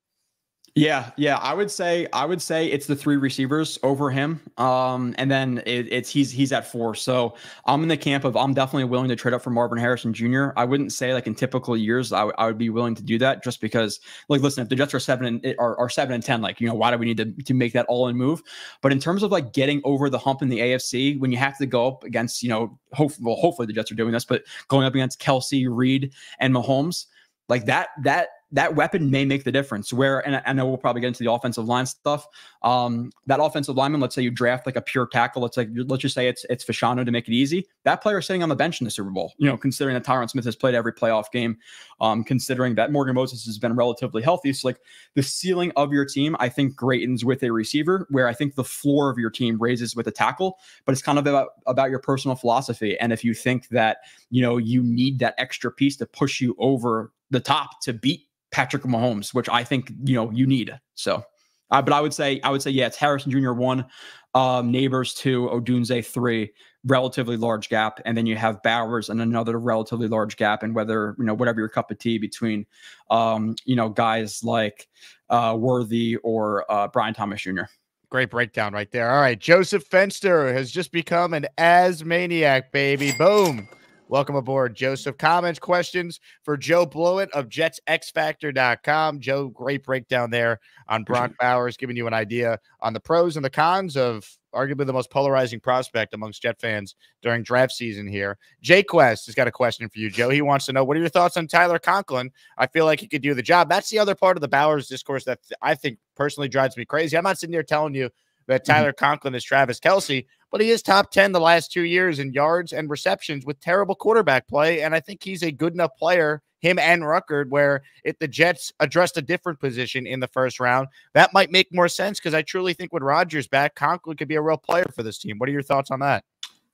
Yeah, yeah, I would say I would say it's the three receivers over him, um, and then it, it's he's he's at four. So I'm in the camp of I'm definitely willing to trade up for Marvin Harrison Junior I wouldn't say like in typical years I, I would be willing to do that, just because, like, listen, if the Jets are seven and are, are seven and ten, like, you know, why do we need to to make that all in move? But in terms of like getting over the hump in the A F C, when you have to go up against, you know, hopefully well, hopefully the Jets are doing this, but going up against Kelsey, Reed, and Mahomes, like that that. that weapon may make the difference where, and I, I know we'll probably get into the offensive line stuff. Um, that offensive lineman, let's say you draft like a pure tackle. Let's like, let's just say it's, it's Fashanu to make it easy. That player is sitting on the bench in the Super Bowl, you know, considering that Tyron Smith has played every playoff game, um, considering that Morgan Moses has been relatively healthy. So like the ceiling of your team, I think greatens with a receiver, where I think the floor of your team raises with a tackle, but it's kind of about, about your personal philosophy. And if you think that, you know, you need that extra piece to push you over the top to beat Patrick Mahomes, which I think, you know, you need. So, uh, but I would say, I would say, yeah, it's Harrison Junior one, um, Nabers two, Odunze three, relatively large gap. And then you have Bowers and another relatively large gap. And whether, you know, whatever your cup of tea between, um, you know, guys like uh, Worthy or uh, Brian Thomas Junior Great breakdown right there. All right. Joseph Fenster has just become an Asmaniac, baby. Boom. Welcome aboard, Joseph. Comments, questions for Joe Blewett of Jets X Factor dot com. Joe, great breakdown there on Brock Bowers, giving you an idea on the pros and the cons of arguably the most polarizing prospect amongst Jet fans during draft season here. Jay Quest has got a question for you, Joe. He wants to know, what are your thoughts on Tyler Conklin? I feel like he could do the job. That's the other part of the Bowers discourse that I think personally drives me crazy. I'm not sitting here telling you that Tyler mm-hmm. Conklin is Travis Kelce, but he is top ten the last two years in yards and receptions with terrible quarterback play. And I think he's a good enough player, him and Ruckert, where if the Jets addressed a different position in the first round, that might make more sense, because I truly think with Rodgers back, Conklin could be a real player for this team. What are your thoughts on that?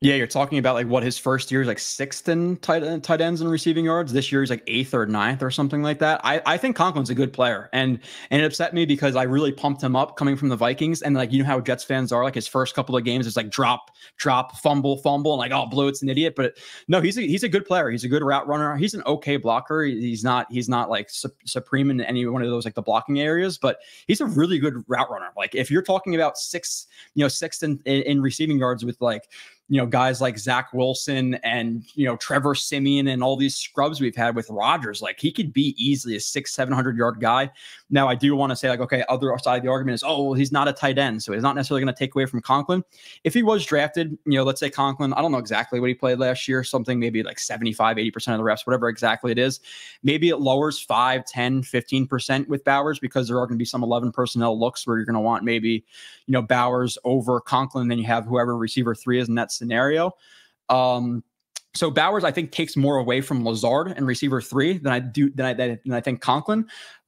Yeah, you're talking about like what his first year is like sixth in tight, tight ends and receiving yards. This year he's like eighth or ninth or something like that. I, I think Conklin's a good player, and and it upset me because I really pumped him up coming from the Vikings, and like you know how Jets fans are, like his first couple of games is like drop, drop, fumble, fumble, and like oh Blewett's an idiot. But no, he's a, he's a good player. He's a good route runner. He's an okay blocker. He's not he's not like su supreme in any one of those like the blocking areas, but he's a really good route runner. Like if you're talking about six, you know sixth in, in, in receiving yards with like. you know, guys like Zach Wilson and, you know, Trevor Siemian and all these scrubs we've had with Rodgers, like he could be easily a six, seven hundred yard guy. Now, I do want to say like, okay, other side of the argument is, oh, well, he's not a tight end, so he's not necessarily going to take away from Conklin. If he was drafted, you know, let's say Conklin, I don't know exactly what he played last year, something maybe like seventy-five, eighty percent of the reps, whatever exactly it is. Maybe it lowers five, ten, fifteen percent with Bowers, because there are going to be some eleven personnel looks where you're going to want maybe, you know, Bowers over Conklin. Then you have whoever receiver three is, and that's scenario. Um, so Bowers, I think, takes more away from Lazard and receiver three than I do than I, than I think Conklin.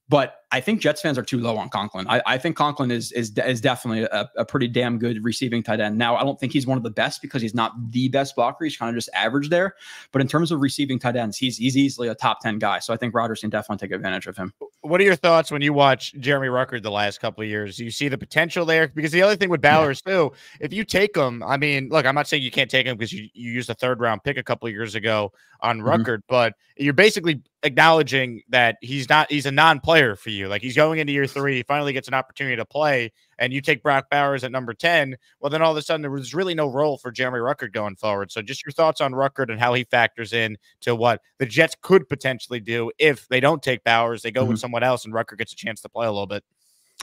But I think Jets fans are too low on Conklin. I, I think Conklin is is is definitely a, a pretty damn good receiving tight end. Now, I don't think he's one of the best because he's not the best blocker. He's kind of just average there. But in terms of receiving tight ends, he's he's easily a top ten guy. So I think Rodgers can definitely take advantage of him. What are your thoughts when you watch Jeremy Ruckert the last couple of years? Do you see the potential there? Because the other thing with Bowers yeah. too, if you take him, I mean, look, I'm not saying you can't take him because you, you used a third round pick a couple of years ago on Ruckert, mm-hmm. but you're basically acknowledging that he's not he's a non-player for you. Like he's going into year three, he finally gets an opportunity to play, and you take Brock Bowers at number ten. Well, then all of a sudden there was really no role for Jeremy Ruckert going forward. So just your thoughts on Ruckert and how he factors in to what the Jets could potentially do if they don't take Bowers, they go mm-hmm. with someone else, and Ruckert gets a chance to play a little bit.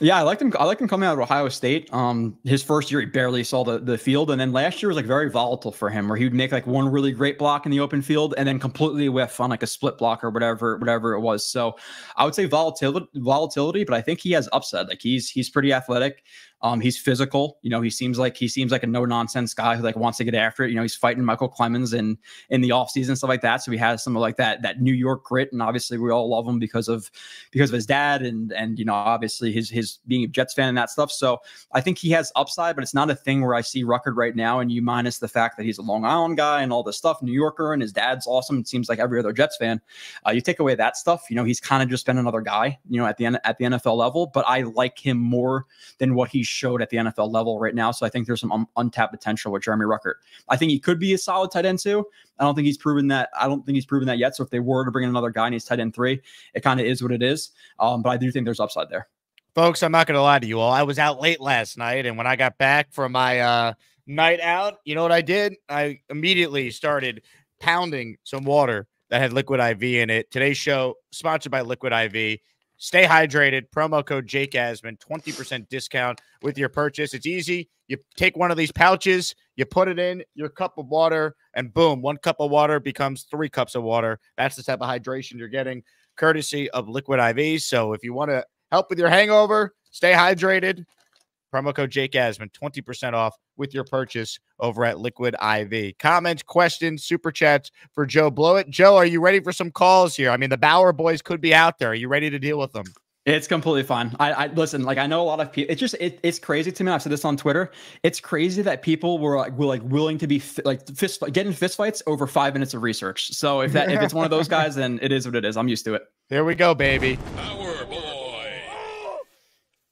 Yeah, I liked him. I liked him coming out of Ohio State. Um, his first year, he barely saw the, the field. And then last year was like very volatile for him, where he would make like one really great block in the open field and then completely whiff on like a split block or whatever, whatever it was. So I would say volatility, volatility, but I think he has upside. Like he's, he's pretty athletic. Um, he's physical. You know, he seems like he seems like a no nonsense guy who like wants to get after it. You know, he's fighting Michael Clemens and in, in the offseason, stuff like that. So he has some of like that that New York grit, and obviously we all love him because of because of his dad and and you know obviously his his being a Jets fan and that stuff. So I think he has upside, but it's not a thing where I see Ruckert right now. And you minus the fact that he's a Long Island guy and all this stuff, New Yorker, and his dad's awesome. It seems like every other Jets fan. Uh, you take away that stuff, you know, he's kind of just been another guy. You know, at the end at the N F L level, but I like him more than what he showed at the N F L level right now. So I think there's some un untapped potential with Jeremy Ruckert. I think he could be a solid tight end too. I don't think he's proven that. I don't think he's proven that yet. So if they were to bring in another guy and he's tight end three, it kind of is what it is. Um, but I do think there's upside there. Folks, I'm not going to lie to you all. I was out late last night, and when I got back from my uh, night out, you know what I did? I immediately started pounding some water that had Liquid I V in it. Today's show sponsored by Liquid I V. Stay hydrated. Promo code Jake Asman, twenty percent discount with your purchase. It's easy. You take one of these pouches, you put it in your cup of water, and boom, one cup of water becomes three cups of water. That's the type of hydration you're getting. courtesy of Liquid I V. So if you want to help with your hangover, stay hydrated, promo code Jake Asman, twenty percent off with your purchase over at Liquid I V. Comments, questions, super chats for Joe Blewett. Joe, are you ready for some calls here? I mean, the Bauer boys could be out there. Are you ready to deal with them? It's completely fine. I, I listen, like I know a lot of people, it's just, it, it's crazy to me. I've said this on Twitter. It's crazy that people were like, were like willing to be like fist, getting fist fights over five minutes of research. So if that, if it's one of those guys, then it is what it is. I'm used to it. There we go, baby. Bauer boy.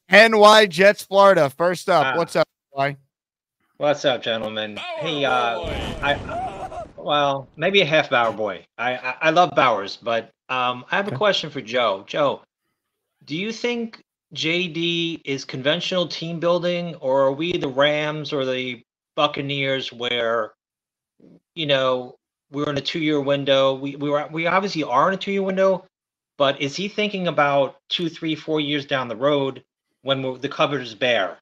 N Y Jets, Florida. First up, uh, what's up? Boy? What's up, gentlemen? Bauer hey, uh, boy. I, uh, well, maybe a half Bauer boy. I, I, I love Bowers, but um, I have a question for Joe. Joe. Do you think J D is conventional team building, or are we the Rams or the Buccaneers where, you know, we're in a two-year window? We we, were, we obviously are in a two-year window, but is he thinking about two, three, four years down the road when we're, the cupboard is bare?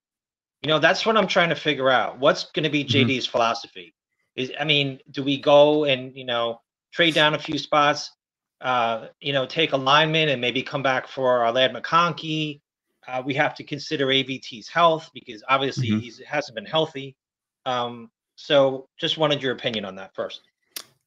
You know, that's what I'm trying to figure out. What's going to be mm-hmm. J D's philosophy? Is I mean, do we go and, you know, trade down a few spots? Uh, you know, take a lineman and maybe come back for our lad McConkey. Uh, we have to consider A V T's health because obviously mm-hmm. he hasn't been healthy. Um, so just wanted your opinion on that first.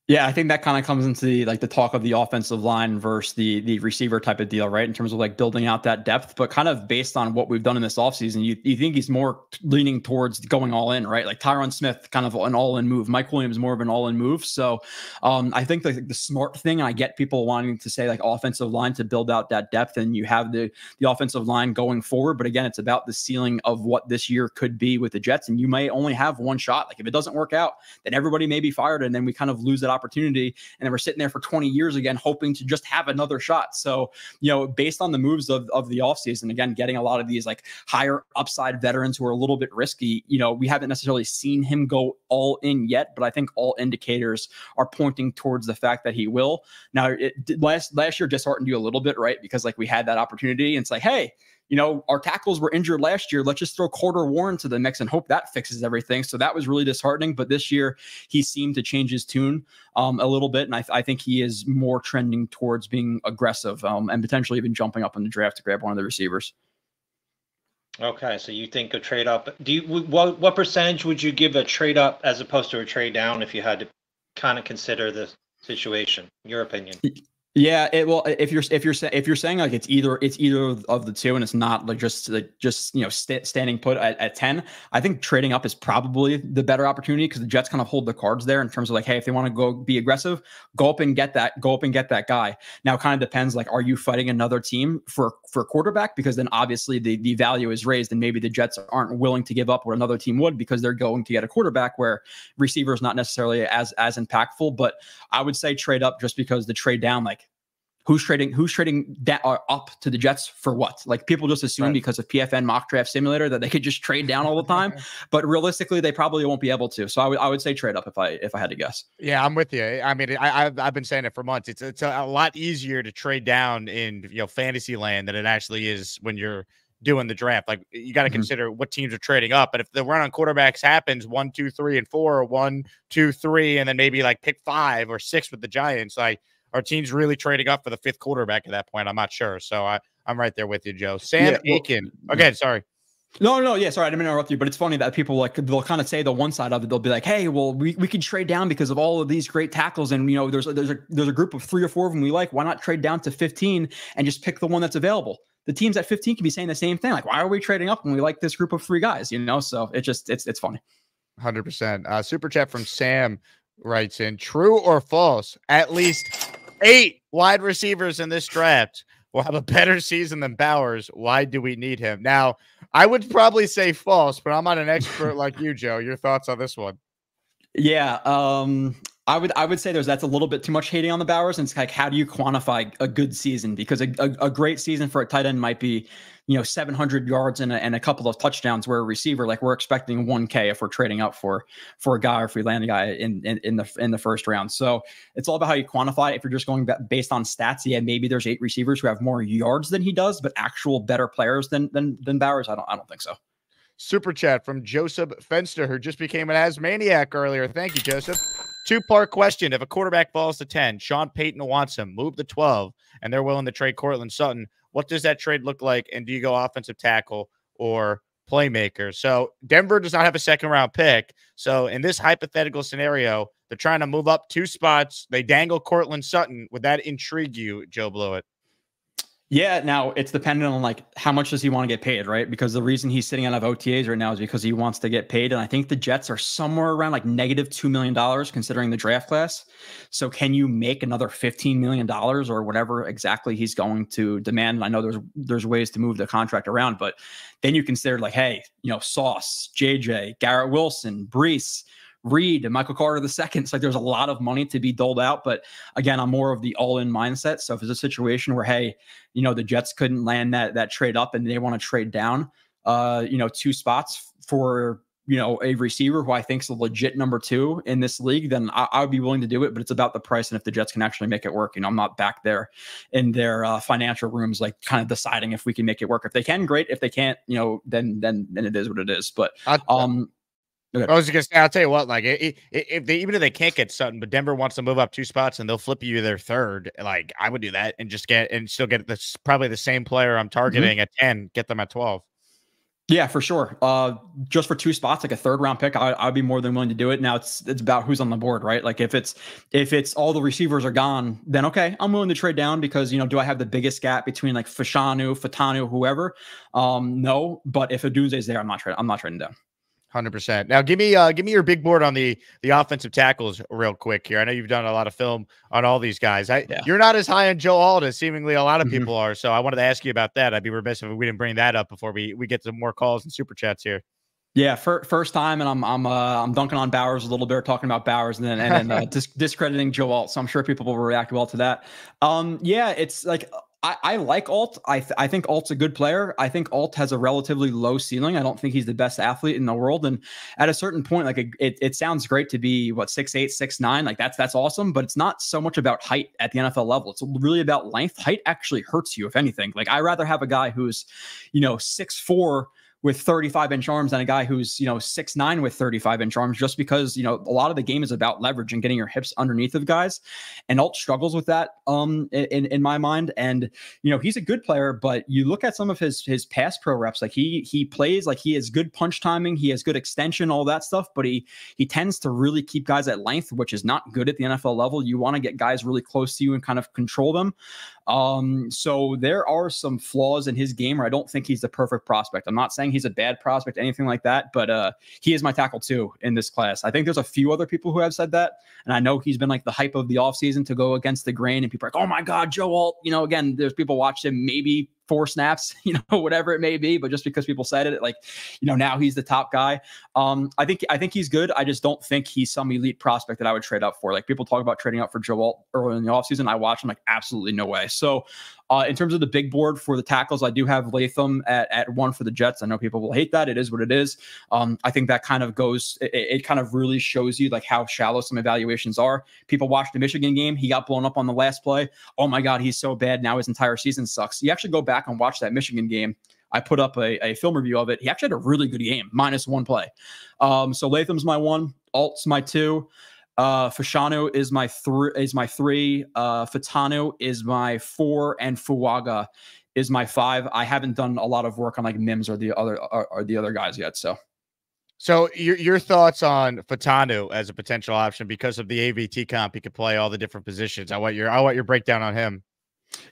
Yeah, I think that kind of comes into the, like the talk of the offensive line versus the the receiver type of deal, right? In terms of like building out that depth, but kind of based on what we've done in this offseason, you, you think he's more leaning towards going all in, right? Like Tyron Smith, kind of an all-in move. Mike Williams, more of an all-in move. So um, I think the, the smart thing, and I get people wanting to say like offensive line to build out that depth, and you have the, the offensive line going forward. But again, it's about the ceiling of what this year could be with the Jets, and you may only have one shot. Like if it doesn't work out, then everybody may be fired, and then we kind of lose that opportunity. opportunity and then we're sitting there for twenty years again hoping to just have another shot. So, you know, based on the moves of, of the offseason, again, getting a lot of these like higher upside veterans who are a little bit risky, you know, we haven't necessarily seen him go all in yet, but I think all indicators are pointing towards the fact that he will. Now, it did last last year disheartened you a little bit, right? Because like we had that opportunity and it's like, hey, you know, our tackles were injured last year. Let's just throw Carter Warren to the mix and hope that fixes everything. So that was really disheartening. But this year, he seemed to change his tune um, a little bit. And I, th I think he is more trending towards being aggressive um, and potentially even jumping up in the draft to grab one of the receivers. Okay. So you think a trade up, do you, what, what percentage would you give a trade up as opposed to a trade down if you had to kind of consider the situation, your opinion? Yeah, it well if you're if you're if you're saying like it's either it's either of the two and it's not like just like just you know st standing put at, at ten, I think trading up is probably the better opportunity because the Jets kind of hold the cards there in terms of like, hey, if they want to go be aggressive, go up and get that go up and get that guy. Now it kind of depends, like, are you fighting another team for for quarterback? Because then obviously the the value is raised and maybe the Jets aren't willing to give up what another team would because they're going to get a quarterback where receiver is not necessarily as as impactful. But I would say trade up just because the trade down, like, Who's trading? Who's trading that are up to the Jets for what? Like people just assume right. because of P F N mock draft simulator that they could just trade down all the time, but realistically they probably won't be able to. So I would I would say trade up if I if I had to guess. Yeah, I'm with you. I mean, I, I've I've been saying it for months. It's it's a lot easier to trade down in you know fantasy land than it actually is when you're doing the draft. Like you got to mm-hmm. consider what teams are trading up, but if the run on quarterbacks happens one, two, three, and four, or one, two, three, and then maybe like pick five or six with the Giants, like. Our team's really trading up for the fifth quarterback at that point. I'm not sure. So I, I'm right there with you, Joe. Sam yeah, Aiken. Well, okay, sorry. No, no, yeah, sorry, I didn't mean to interrupt you, but it's funny that people, like, they'll kind of say the one side of it, they'll be like, hey, well, we, we can trade down because of all of these great tackles, and, you know, there's, there's, a, there's a group of three or four of them we like. Why not trade down to fifteen and just pick the one that's available? The teams at fifteen can be saying the same thing. Like, why are we trading up when we like this group of three guys, you know? So it just, it's, it's funny. one hundred percent. Uh, super chat from Sam writes in, true or false, at least eight wide receivers in this draft will have a better season than Bowers. Why do we need him? Now, I would probably say false, but I'm not an expert like you, Joe. Your thoughts on this one? Yeah, um, I would I would say there's that's a little bit too much hating on the Bowers, and it's like, how do you quantify a good season? Because a, a, a great season for a tight end might be, you know, seven hundred yards and a, and a couple of touchdowns, where a receiver, like, we're expecting one K if we're trading up for for a guy or if we land a guy in, in, in the in the first round. So it's all about how you quantify it. If you're just going based on stats, yeah, maybe there's eight receivers who have more yards than he does, but actual better players than than than Bowers, I don't I don't think so. Super chat from Joseph Fenster, who just became an Asmaniac earlier. Thank you, Joseph. Two-part question. If a quarterback falls to ten, Sean Payton wants him, move to twelve, and they're willing to trade Cortland Sutton, what does that trade look like? And do you go offensive tackle or playmaker? So Denver does not have a second-round pick. So in this hypothetical scenario, they're trying to move up two spots. They dangle Cortland Sutton. Would that intrigue you, Joe Blewett? Yeah, now it's dependent on like how much does he want to get paid, right? Because the reason he's sitting out of O T As right now is because he wants to get paid. And I think the Jets are somewhere around like negative two million dollars considering the draft class. So can you make another fifteen million dollars or whatever exactly he's going to demand? And I know there's there's ways to move the contract around, but then you consider like, hey, you know, Sauce, J J, Garrett Wilson, Breece, Reed, and Michael Carter the second. It's like there's a lot of money to be doled out, but again, I'm more of the all-in mindset. So if it's a situation where, hey, you know, the Jets couldn't land that that trade up and they want to trade down, uh, you know, two spots for, you know, a receiver who I think is a legit number two in this league, then I, I would be willing to do it. But it's about the price and if the Jets can actually make it work. You know, I'm not back there in their uh, financial rooms, like kind of deciding if we can make it work. If they can, great. If they can't, you know, then then then it is what it is. But um. Okay. I was just gonna say, I'll tell you what, like, if, if they even if they can't get Sutton, but Denver wants to move up two spots and they'll flip you their third, like, I would do that and just get and still get this probably the same player I'm targeting mm-hmm. at ten, get them at twelve. Yeah, for sure. Uh, just for two spots, like a third round pick, I, I'd be more than willing to do it. Now it's it's about who's on the board, right? Like if it's if it's all the receivers are gone, then okay, I'm willing to trade down because, you know, do I have the biggest gap between like Fashanu, Fatanu, whoever? Um, no, but if Odunze is there, I'm not trading. I'm not trading down. one hundred percent. Now, give me uh, give me your big board on the the offensive tackles real quick here. I know you've done a lot of film on all these guys. I, yeah. You're not as high on Joe Alt as seemingly a lot of mm-hmm. people are, so I wanted to ask you about that. I'd be remiss if we didn't bring that up before we, we get some more calls and super chats here. Yeah, for, first time, and I'm I'm uh, I'm dunking on Bowers a little bit, talking about Bowers, and then and then uh, disc discrediting Joe Alt. So I'm sure people will react well to that. Um, yeah, it's like. I, I like Alt. I, th I think Alt's a good player. I think Alt has a relatively low ceiling. I don't think he's the best athlete in the world. And at a certain point, like a, it, it sounds great to be what, six eight, six nine, like that's, that's awesome, but it's not so much about height at the N F L level. It's really about length. Height actually hurts you, if anything. Like I rather have a guy who's, you know, six four, with thirty-five inch arms than a guy who's, you know, six nine with thirty-five inch arms, just because, you know, a lot of the game is about leverage and getting your hips underneath of guys. And Alt struggles with that um, in, in my mind. And, you know, he's a good player, but you look at some of his, his past pro reps, like he, he plays, like he has good punch timing. He has good extension, all that stuff, but he, he tends to really keep guys at length, which is not good at the N F L level. You want to get guys really close to you and kind of control them. Um, so there are some flaws in his game where I don't think he's the perfect prospect. I'm not saying he's a bad prospect, anything like that, but uh, he is my tackle too in this class. I think there's a few other people who have said that, and I know he's been like the hype of the offseason to go against the grain, and people are like, oh my God, Joe Alt. You know, again, there's people watched him maybe four snaps, you know, whatever it may be, but just because people said it, like, you know, now he's the top guy. Um, I think I think he's good. I just don't think he's some elite prospect that I would trade up for. Like people talk about trading up for Joe Alt early in the offseason. I watch him like absolutely no way. So Uh, in terms of the big board for the tackles, I do have Latham at, at one for the Jets. I know people will hate that. It is what it is. Um, I think that kind of goes, it, it kind of really shows you like how shallow some evaluations are. People watched the Michigan game. He got blown up on the last play. Oh my God, he's so bad. Now his entire season sucks. You actually go back and watch that Michigan game. I put up a, a film review of it. He actually had a really good game, minus one play. Um, so Latham's my one. Alt's my two. Uh, Fashanu is my three, is my three, uh, Fatanu is my four, and Fuaga is my five. I haven't done a lot of work on like Mims or the other, or, or the other guys yet. So, so your, your thoughts on Fatanu as a potential option because of the A V T comp, he could play all the different positions. I want your, I want your breakdown on him.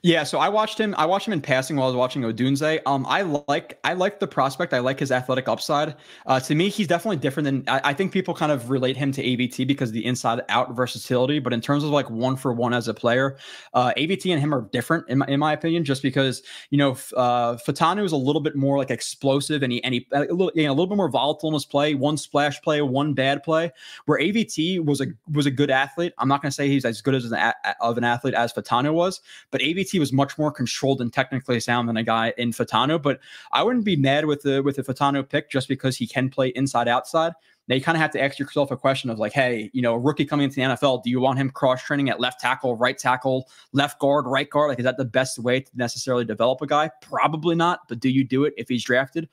Yeah, so I watched him. I watched him in passing while I was watching Odunze. Um, I like, I like the prospect. I like his athletic upside. Uh, to me, he's definitely different than I, I think people kind of relate him to A V T because of the inside out versatility. But in terms of like one for one as a player, uh, A V T and him are different in my, in my opinion, just because, you know, uh, Fatanu is a little bit more like explosive and he, and he a little, you know, a little bit more volatile in his play. One splash play, one bad play. Where A V T was a was a good athlete. I'm not going to say he's as good as an, of an athlete as Fatanu was, but A V T was much more controlled and technically sound than a guy in Fatanu, but I wouldn't be mad with the with the Fatanu pick just because he can play inside outside. Now you kind of have to ask yourself a question of like, hey, you know, a rookie coming into the N F L, do you want him cross training at left tackle, right tackle, left guard, right guard? Like, is that the best way to necessarily develop a guy? Probably not, but do you do it if he's drafted?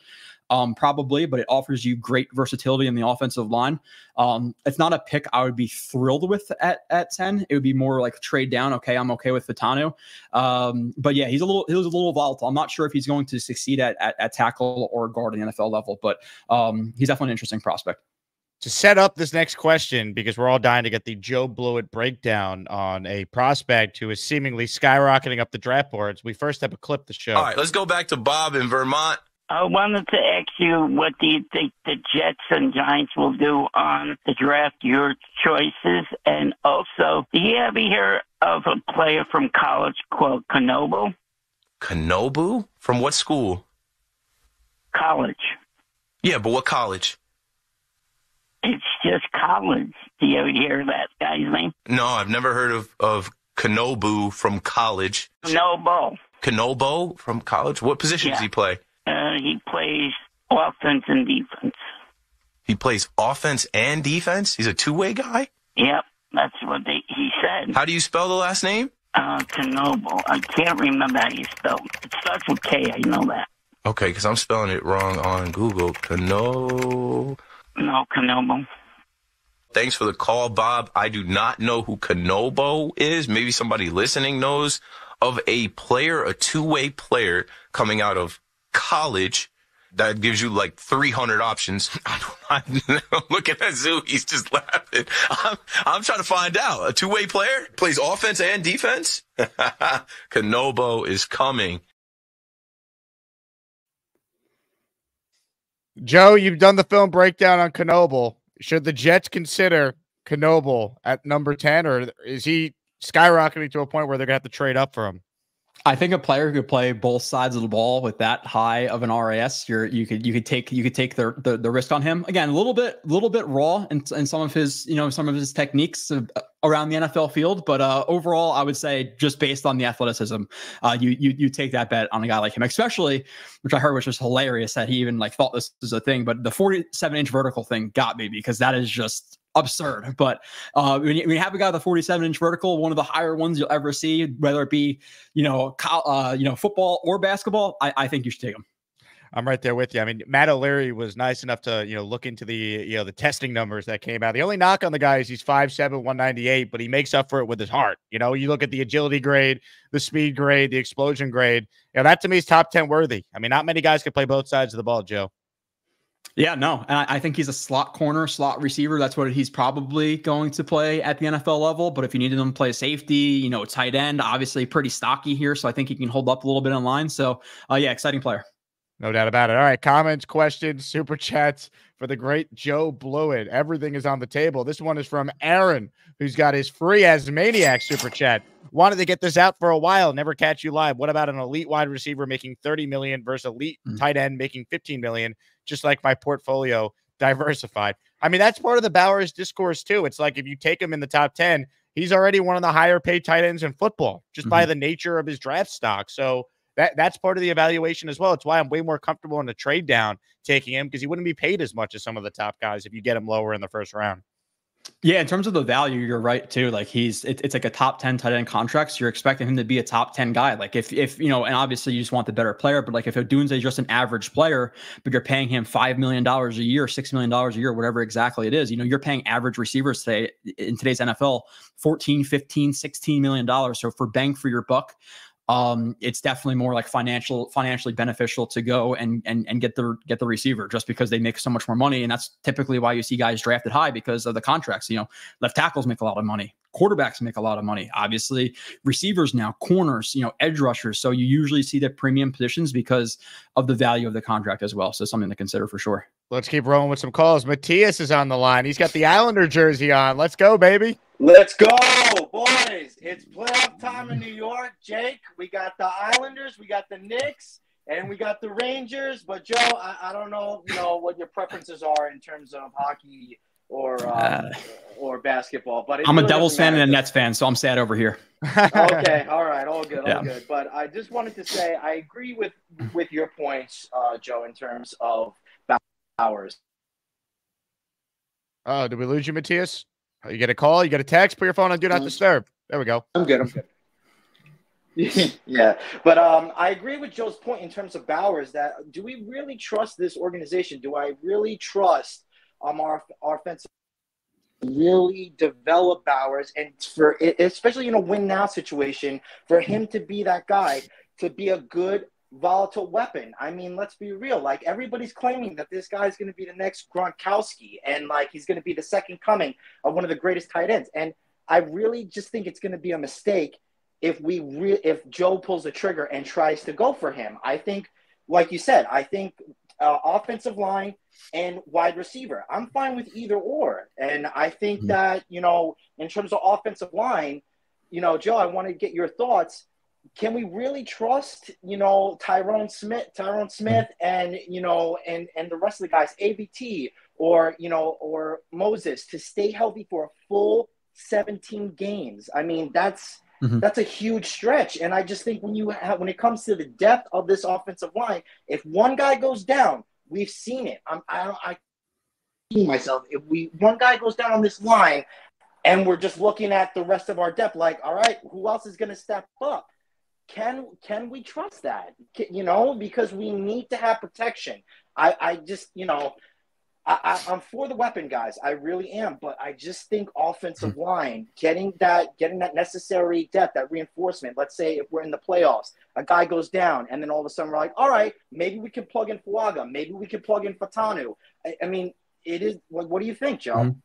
um, probably, but it offers you great versatility in the offensive line. Um, it's not a pick I would be thrilled with at at ten. It would be more like trade down. Okay, I'm okay with Fatanu. Um, but yeah, he's a little he was a little volatile. I'm not sure if he's going to succeed at at, at tackle or guard at the N F L level, but um, he's definitely an interesting prospect. To set up this next question, because we're all dying to get the Joe Blewett breakdown on a prospect who is seemingly skyrocketing up the draft boards, we first have a clip to show. All right, let's go back to Bob in Vermont. I wanted to ask you, what do you think the Jets and Giants will do on the draft, your choices? And also, do you ever hear of a player from college called Kanobu? Kanobu? From what school? College. Yeah, but what college? It's just college. Do you ever hear that guy's name? No, I've never heard of, of Kanobu from college. Kanobu. Kanobu from college? What position yeah. does he play? Uh, he plays offense and defense. He plays offense and defense? He's a two-way guy? Yep, that's what they, he said. How do you spell the last name? Uh, Kanobu. I can't remember how you spell it. It starts with K, I know that. Okay, because I'm spelling it wrong on Google. Kanobu. No, Kanobu. Thanks for the call, Bob. I do not know who Kanobu is. Maybe somebody listening knows of a player, a two-way player coming out of college that gives you like three hundred options. I don't, I'm looking at Zoo. He's just laughing. I'm, I'm trying to find out. A two-way player plays offense and defense? Kanobu is coming. Joe, you've done the film breakdown on Kanobu. Should the Jets consider Kanobu at number ten, or is he skyrocketing to a point where they're going to have to trade up for him? I think a player who could play both sides of the ball with that high of an R A S, you're, you could you could take you could take the, the the risk on him again. A little bit little bit raw and and some of his you know some of his techniques around the N F L field, but uh, overall, I would say just based on the athleticism, uh, you you you take that bet on a guy like him, especially which I heard was just hilarious that he even like thought this was a thing. But the forty-seven inch vertical thing got me because that is just absurd. But uh, when, you, when you have a guy with a forty-seven inch vertical, one of the higher ones you'll ever see, whether it be you know uh, you know football or basketball, I, I think you should take him. I'm right there with you. I mean, Matt O'Leary was nice enough to you know look into the you know the testing numbers that came out. The only knock on the guy is he's five seven, one ninety-eight, but he makes up for it with his heart. You know, you look at the agility grade, the speed grade, the explosion grade. You know, that to me is top ten worthy. I mean, not many guys can play both sides of the ball, Joe. Yeah, no, and I, I think he's a slot corner, slot receiver. That's what he's probably going to play at the N F L level. But if you needed him to play safety, you know, tight end, obviously pretty stocky here. So I think he can hold up a little bit in line. So, uh, yeah, exciting player. No doubt about it. All right, comments, questions, super chats for the great Joe Blewett. Everything is on the table. This one is from Aaron, who's got his free Asmaniac super chat. Wanted to get this out for a while. Never catch you live. What about an elite wide receiver making thirty million dollars versus elite mm-hmm. tight end making fifteen million dollars? Just like my portfolio diversified. I mean, that's part of the Bowers discourse too. It's like, if you take him in the top ten, he's already one of the higher paid tight ends in football, just mm-hmm. by the nature of his draft stock. So that that's part of the evaluation as well. It's why I'm way more comfortable in the trade down taking him, because he wouldn't be paid as much as some of the top guys if you get him lower in the first round. Yeah, in terms of the value, you're right too. Like he's, it, it's like a top ten tight end contract. So you're expecting him to be a top ten guy. Like if, if you know, and obviously you just want the better player. But like if Odunze is just an average player, but you're paying him five million dollars a year, six million dollars a year, whatever exactly it is, you know, you're paying average receivers today in today's N F L fourteen, fifteen, sixteen million dollars. So for bang for your buck, um, it's definitely more like financial, financially beneficial to go and and and get the get the receiver, just because they make so much more money, and that's typically why you see guys drafted high because of the contracts. You know, left tackles make a lot of money, quarterbacks make a lot of money, obviously receivers now, corners, you know, edge rushers. So you usually see the premium positions because of the value of the contract as well. So something to consider for sure. Let's keep rolling with some calls. Matthias is on the line. He's got the Islander jersey on. Let's go, baby. Let's go, boys. It's playoff time in New York, Jake. We got the Islanders, we got the Knicks, and we got the Rangers. But, Joe, I, I don't know, you know what your preferences are in terms of hockey or um, uh, or basketball. But I'm really a Devils fan and a Nets fan, so I'm sad over here. Okay, all right, all good, all yeah. good. But I just wanted to say I agree with, with your points, uh, Joe, in terms of Bowers. Oh, did we lose you, Matthias? You get a call, you get a text, put your phone on do not disturb. There we go. I'm good. I'm good. Yeah, but um, I agree with Joe's point in terms of Bowers. That do we really trust this organization? Do I really trust um our, our offensive? Really develop Bowers, and for it, especially in a win now situation, for him to be that guy, to be a good volatile weapon. I mean, let's be real. Like, everybody's claiming that this guy is going to be the next Gronkowski, and like he's going to be the second coming of one of the greatest tight ends. And I really just think it's going to be a mistake if we re- if Joe pulls the trigger and tries to go for him. I think, like you said, I think uh, offensive line and wide receiver. I'm fine with either or. And I think mm-hmm. that, you know, in terms of offensive line, you know, Joe, I want to get your thoughts. Can we really trust, you know, Tyrone Smith, Tyrone Smith and, you know, and, and the rest of the guys, A V T or, you know, or Moses, to stay healthy for a full seventeen games? I mean, that's, mm-hmm. that's a huge stretch. And I just think when you have, when it comes to the depth of this offensive line, if one guy goes down, we've seen it. I'm, I don't, I see myself. If we one guy goes down on this line, and we're just looking at the rest of our depth, like, all right, who else is going to step up? Can can we trust that? Can, you know, because we need to have protection. I, I just, you know, I, I, I'm for the weapon guys. I really am, but I just think offensive mm-hmm. line, getting that getting that necessary depth, that reinforcement. Let's say if we're in the playoffs, a guy goes down, and then all of a sudden we're like, all right, maybe we can plug in Fuaga. Maybe we can plug in Fatanu. I, I mean, it is. What, what do you think, Joe? Mm-hmm.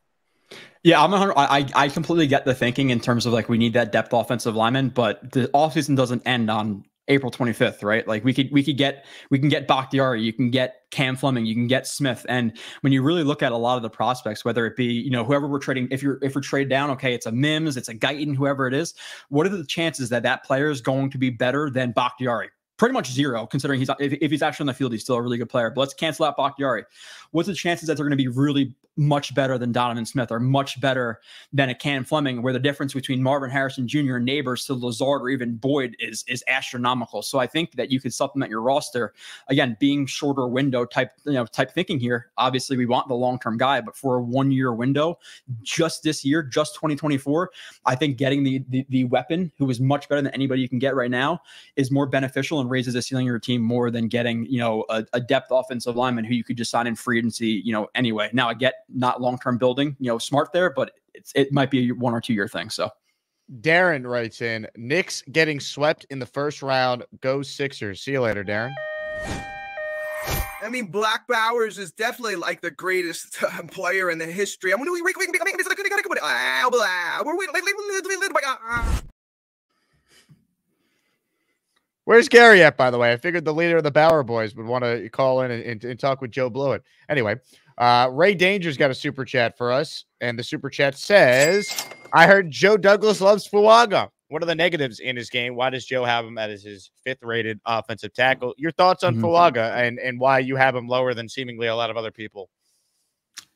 Yeah, I'm a, I I completely get the thinking in terms of like we need that depth offensive lineman, but the offseason doesn't end on April twenty-fifth, right? Like we could, we could get, we can get Bakhtiari, you can get Cam Fleming, you can get Smith. And when you really look at a lot of the prospects, whether it be, you know, whoever we're trading, if you're, if we're trade down, okay, it's a Mims, it's a Guyton, whoever it is, what are the chances that that player is going to be better than Bakhtiari? Pretty much zero, considering he's if, if he's actually on the field, he's still a really good player. But let's cancel out Bakhtiari. What's the chances that they're going to be really much better than Donovan Smith or much better than a Cam Fleming, where the difference between Marvin Harrison Junior and Nabers to Lazard or even Boyd is is astronomical? So I think that you could supplement your roster, again, being shorter window type, you know, type thinking here. Obviously, we want the long-term guy, but for a one-year window, just this year, just twenty twenty-four, I think getting the the, the weapon who is much better than anybody you can get right now is more beneficial and raises the ceiling of your team more than getting, you know, a, a depth offensive lineman who you could just sign in free agency, you know, anyway. Now I get not long-term building, you know, smart there, but it's, it might be a one or two year thing. So Darren writes in, Knicks getting swept in the first round, go Sixers. See you later, Darren. I mean, Brock Bowers is definitely like the greatest uh, player in the history. I'm going to be Where's Gary at, by the way? I figured the leader of the Bower Boys would want to call in and, and, and talk with Joe Blewett. Anyway, uh, Ray Danger's got a super chat for us, and the super chat says, I heard Joe Douglas loves Fuaga. What are the negatives in his game? Why does Joe have him as his fifth-rated offensive tackle? Your thoughts on mm-hmm. Fuaga and, and why you have him lower than seemingly a lot of other people?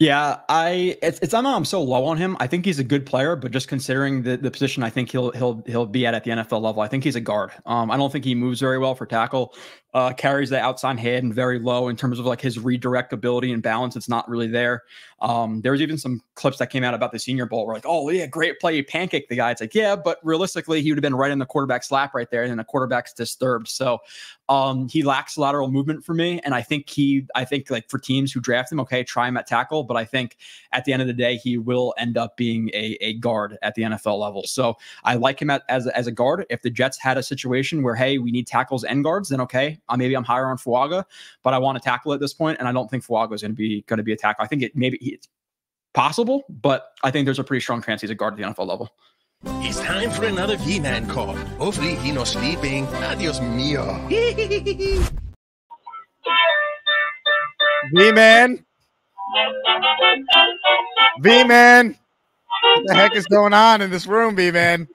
Yeah, I it's it's I know I'm so low on him. I think he's a good player, but just considering the, the position, I think he'll he'll he'll be at at the N F L level. I think he's a guard. Um, I don't think he moves very well for tackle. Uh, carries the outside hand very low in terms of like his redirect ability and balance. It's not really there. Um, there was even some clips that came out about the Senior Bowl where like, oh yeah, great play, you pancaked the guy. It's like, yeah, but realistically, he would have been right in the quarterback's lap right there, and then the quarterback's disturbed. So um, he lacks lateral movement for me, and I think he, I think like for teams who draft him, okay, try him at tackle, but I think at the end of the day, he will end up being a a guard at the N F L level. So I like him at, as as a guard. If the Jets had a situation where hey, we need tackles and guards, then okay. Uh, maybe I'm higher on Fuaga, but I want to tackle at this point, and I don't think Fuaga is going to be going to be a tackle. I think it maybe it's possible, but I think there's a pretty strong chance he's a guard at the N F L level. It's time for another He-Man call. Hopefully, he's not sleeping. Adios, mio. V-Man, V-Man, what the heck is going on in this room, V-Man?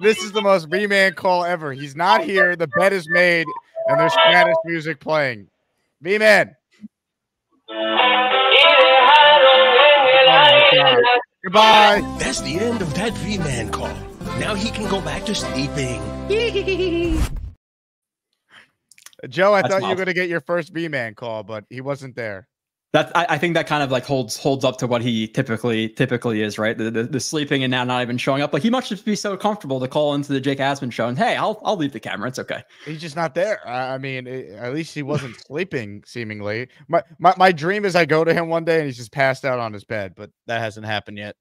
This is the most V-Man call ever. He's not here. The bet is made, and there's Spanish music playing. V-Man. Oh, goodbye. That's the end of that V-Man call. Now he can go back to sleeping. Joe, I That's thought awesome. You were going to get your first V-Man call, but he wasn't there. That I, I think that kind of like holds holds up to what he typically typically is, right? The, the the sleeping and now not even showing up. Like, he must just be so comfortable to call into the Jake Asman show and, hey, I'll I'll leave the camera. It's okay. He's just not there. I mean, it, at least he wasn't sleeping. Seemingly, my, my my dream is I go to him one day and he's just passed out on his bed, but that hasn't happened yet.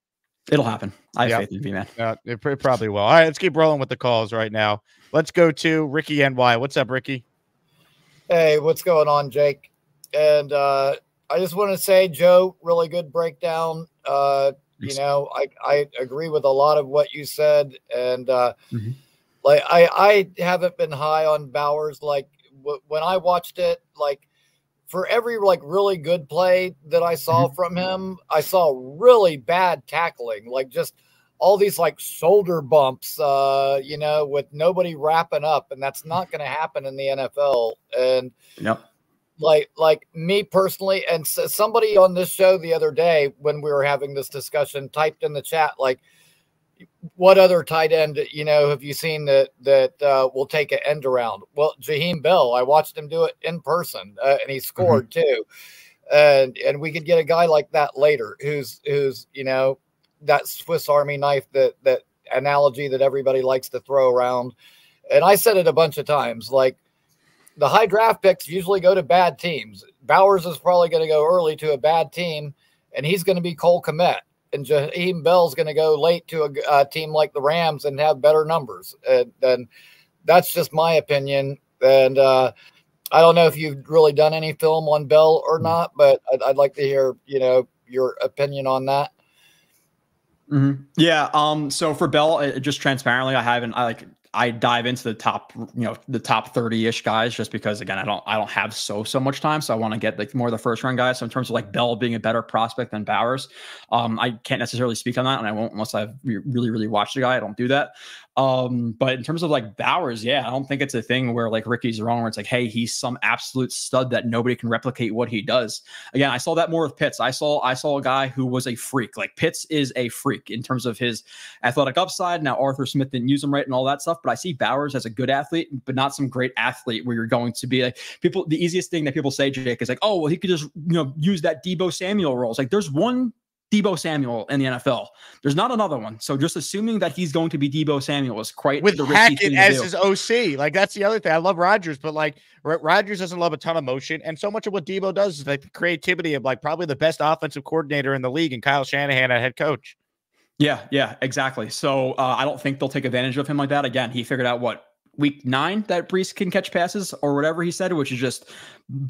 It'll happen. I have yep. faith in you, man. Uh, it probably will. All right, let's keep rolling with the calls right now. Let's go to Ricky N Y. What's up, Ricky? Hey, what's going on, Jake? And uh I just want to say, Joe, really good breakdown. Uh, you know, I, I agree with a lot of what you said. And uh, mm-hmm. like I, I haven't been high on Bowers. Like w- when I watched it, like for every like really good play that I saw mm-hmm. from him, I saw really bad tackling, like just all these like shoulder bumps, uh, you know, with nobody wrapping up. And that's not going to happen in the N F L. And no. Like, like me personally, and so somebody on this show the other day when we were having this discussion typed in the chat, like, what other tight end, you know, have you seen that that uh, will take an end around? Well, Jaheim Bell, I watched him do it in person, uh, and he scored mm-hmm. too. And and we could get a guy like that later, who's who's you know, that Swiss Army knife, that that analogy that everybody likes to throw around. And I said it a bunch of times, like, the high draft picks usually go to bad teams. Bowers is probably going to go early to a bad team, and he's going to be Cole Kmet. And Jaheim Bell's going to go late to a, a team like the Rams and have better numbers. And, and that's just my opinion. And uh, I don't know if you've really done any film on Bell or not, but I'd, I'd like to hear, you know, your opinion on that. Mm-hmm. Yeah. Um. So for Bell, just transparently, I haven't. I like. I dive into the top, you know, the top thirty-ish guys, just because, again, I don't, I don't have so, so much time. So I want to get like more of the first round guys. So in terms of like Bell being a better prospect than Bowers, um, I can't necessarily speak on that, and I won't unless I've really, really watched the guy. I don't do that. Um, but in terms of like Bowers, yeah, I don't think it's a thing where like Ricky's wrong, where it's like, hey, he's some absolute stud that nobody can replicate what he does. Again, I saw that more with Pitts. I saw, I saw a guy who was a freak. Like, Pitts is a freak in terms of his athletic upside. Now, Arthur Smith didn't use him right and all that stuff, but I see Bowers as a good athlete, but not some great athlete where you're going to be like people. The easiest thing that people say, Jake, is like, oh, well, he could just, you know, use that Debo Samuel role. It's like, there's one Debo Samuel in the N F L. There's not another one. So just assuming that he's going to be Debo Samuel is quite with the risky thing to do. Hackett as his O C. Like, that's the other thing. I love Rodgers, but like Rodgers doesn't love a ton of motion, and so much of what Debo does is like the creativity of like probably the best offensive coordinator in the league, and Kyle Shanahan, a head coach. Yeah, yeah, exactly. So uh, I don't think they'll take advantage of him like that. Again, he figured out what, week nine, that Breece can catch passes or whatever he said, which is just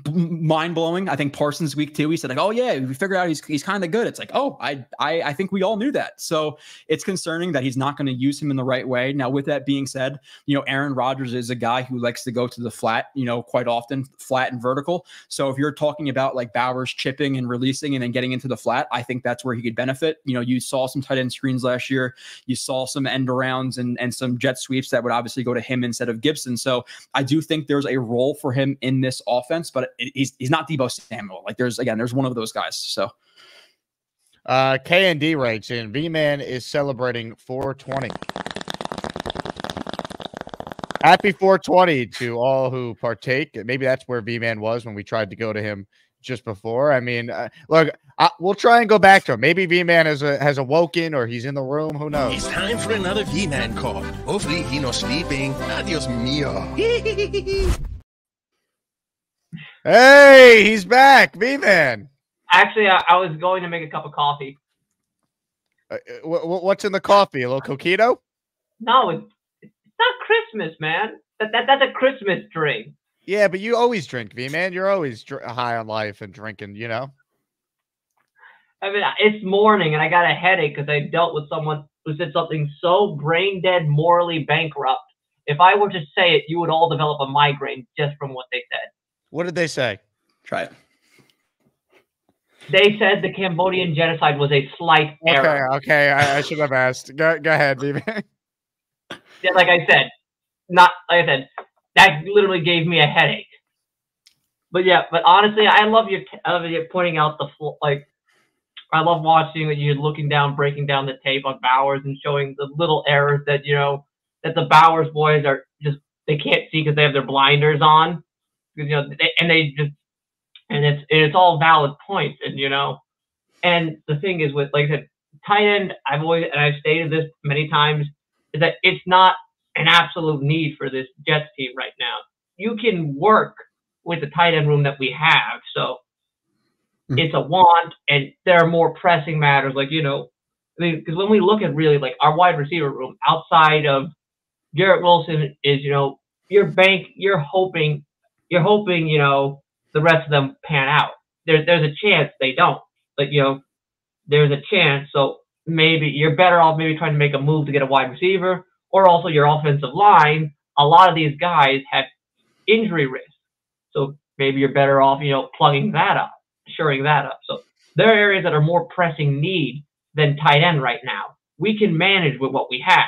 b- mind blowing. I think Parsons week two, he said like, oh yeah, we figured out he's, he's kind of good. It's like, oh, I, I, I think we all knew that. So it's concerning that he's not going to use him in the right way. Now, with that being said, you know, Aaron Rodgers is a guy who likes to go to the flat, you know, quite often, flat and vertical. So if you're talking about like Bowers chipping and releasing and then getting into the flat, I think that's where he could benefit. You know, you saw some tight end screens last year, you saw some end arounds and, and some jet sweeps that would obviously go to him instead of Gibson. So I do think there's a role for him in this offense, but it, he's he's not Debo Samuel. Like, there's, again, there's one of those guys. So uh, K N D writes in, V-Man is celebrating four twenty. Happy four twenty to all who partake. Maybe that's where V-Man was when we tried to go to him just before. I mean, uh, look, I, we'll try and go back to him. Maybe V-Man has, a, has awoken, or he's in the room. Who knows? It's time for another V-Man call. Hopefully he's not sleeping. Adios mio. Hey, he's back, V-Man. Actually, I, I was going to make a cup of coffee. Uh, w- w- what's in the coffee? A little coquito? No, it's, it's not Christmas, man. That, that That's a Christmas drink. Yeah, but you always drink, V-Man. You're always dr- high on life and drinking, you know? I mean, it's morning, and I got a headache because I dealt with someone who said something so brain-dead, morally bankrupt. If I were to say it, you would all develop a migraine just from what they said. What did they say? Try it. They said the Cambodian genocide was a slight okay, error. Okay, okay. I, I should have asked. Go, go ahead, V-Man. Yeah, like I said, not like I said, that literally gave me a headache. But yeah, but honestly, I love your, I love your pointing out the like. I love watching that you're looking down, breaking down the tape on Bowers and showing the little errors that you know that the Bowers boys are just they can't see because they have their blinders on. Because you know, they, and they just And it's it's all valid points. And, you know, and the thing is with, like I said, tight end, I've always, and I've stated this many times, is that it's not an absolute need for this Jets team right now. You can work with the tight end room that we have. So mm-hmm. it's a want, and there are more pressing matters. Like, you know, I mean, because when we look at really like our wide receiver room outside of Garrett Wilson is, you know, your bank, you're hoping, you're hoping, you know, the rest of them pan out. There, there's a chance they don't, but you know, there's a chance. So maybe you're better off maybe trying to make a move to get a wide receiver, or also your offensive line. A lot of these guys have injury risk. So maybe you're better off, you know, plugging that up, shoring that up. So there are areas that are more pressing need than tight end right now. We can manage with what we have.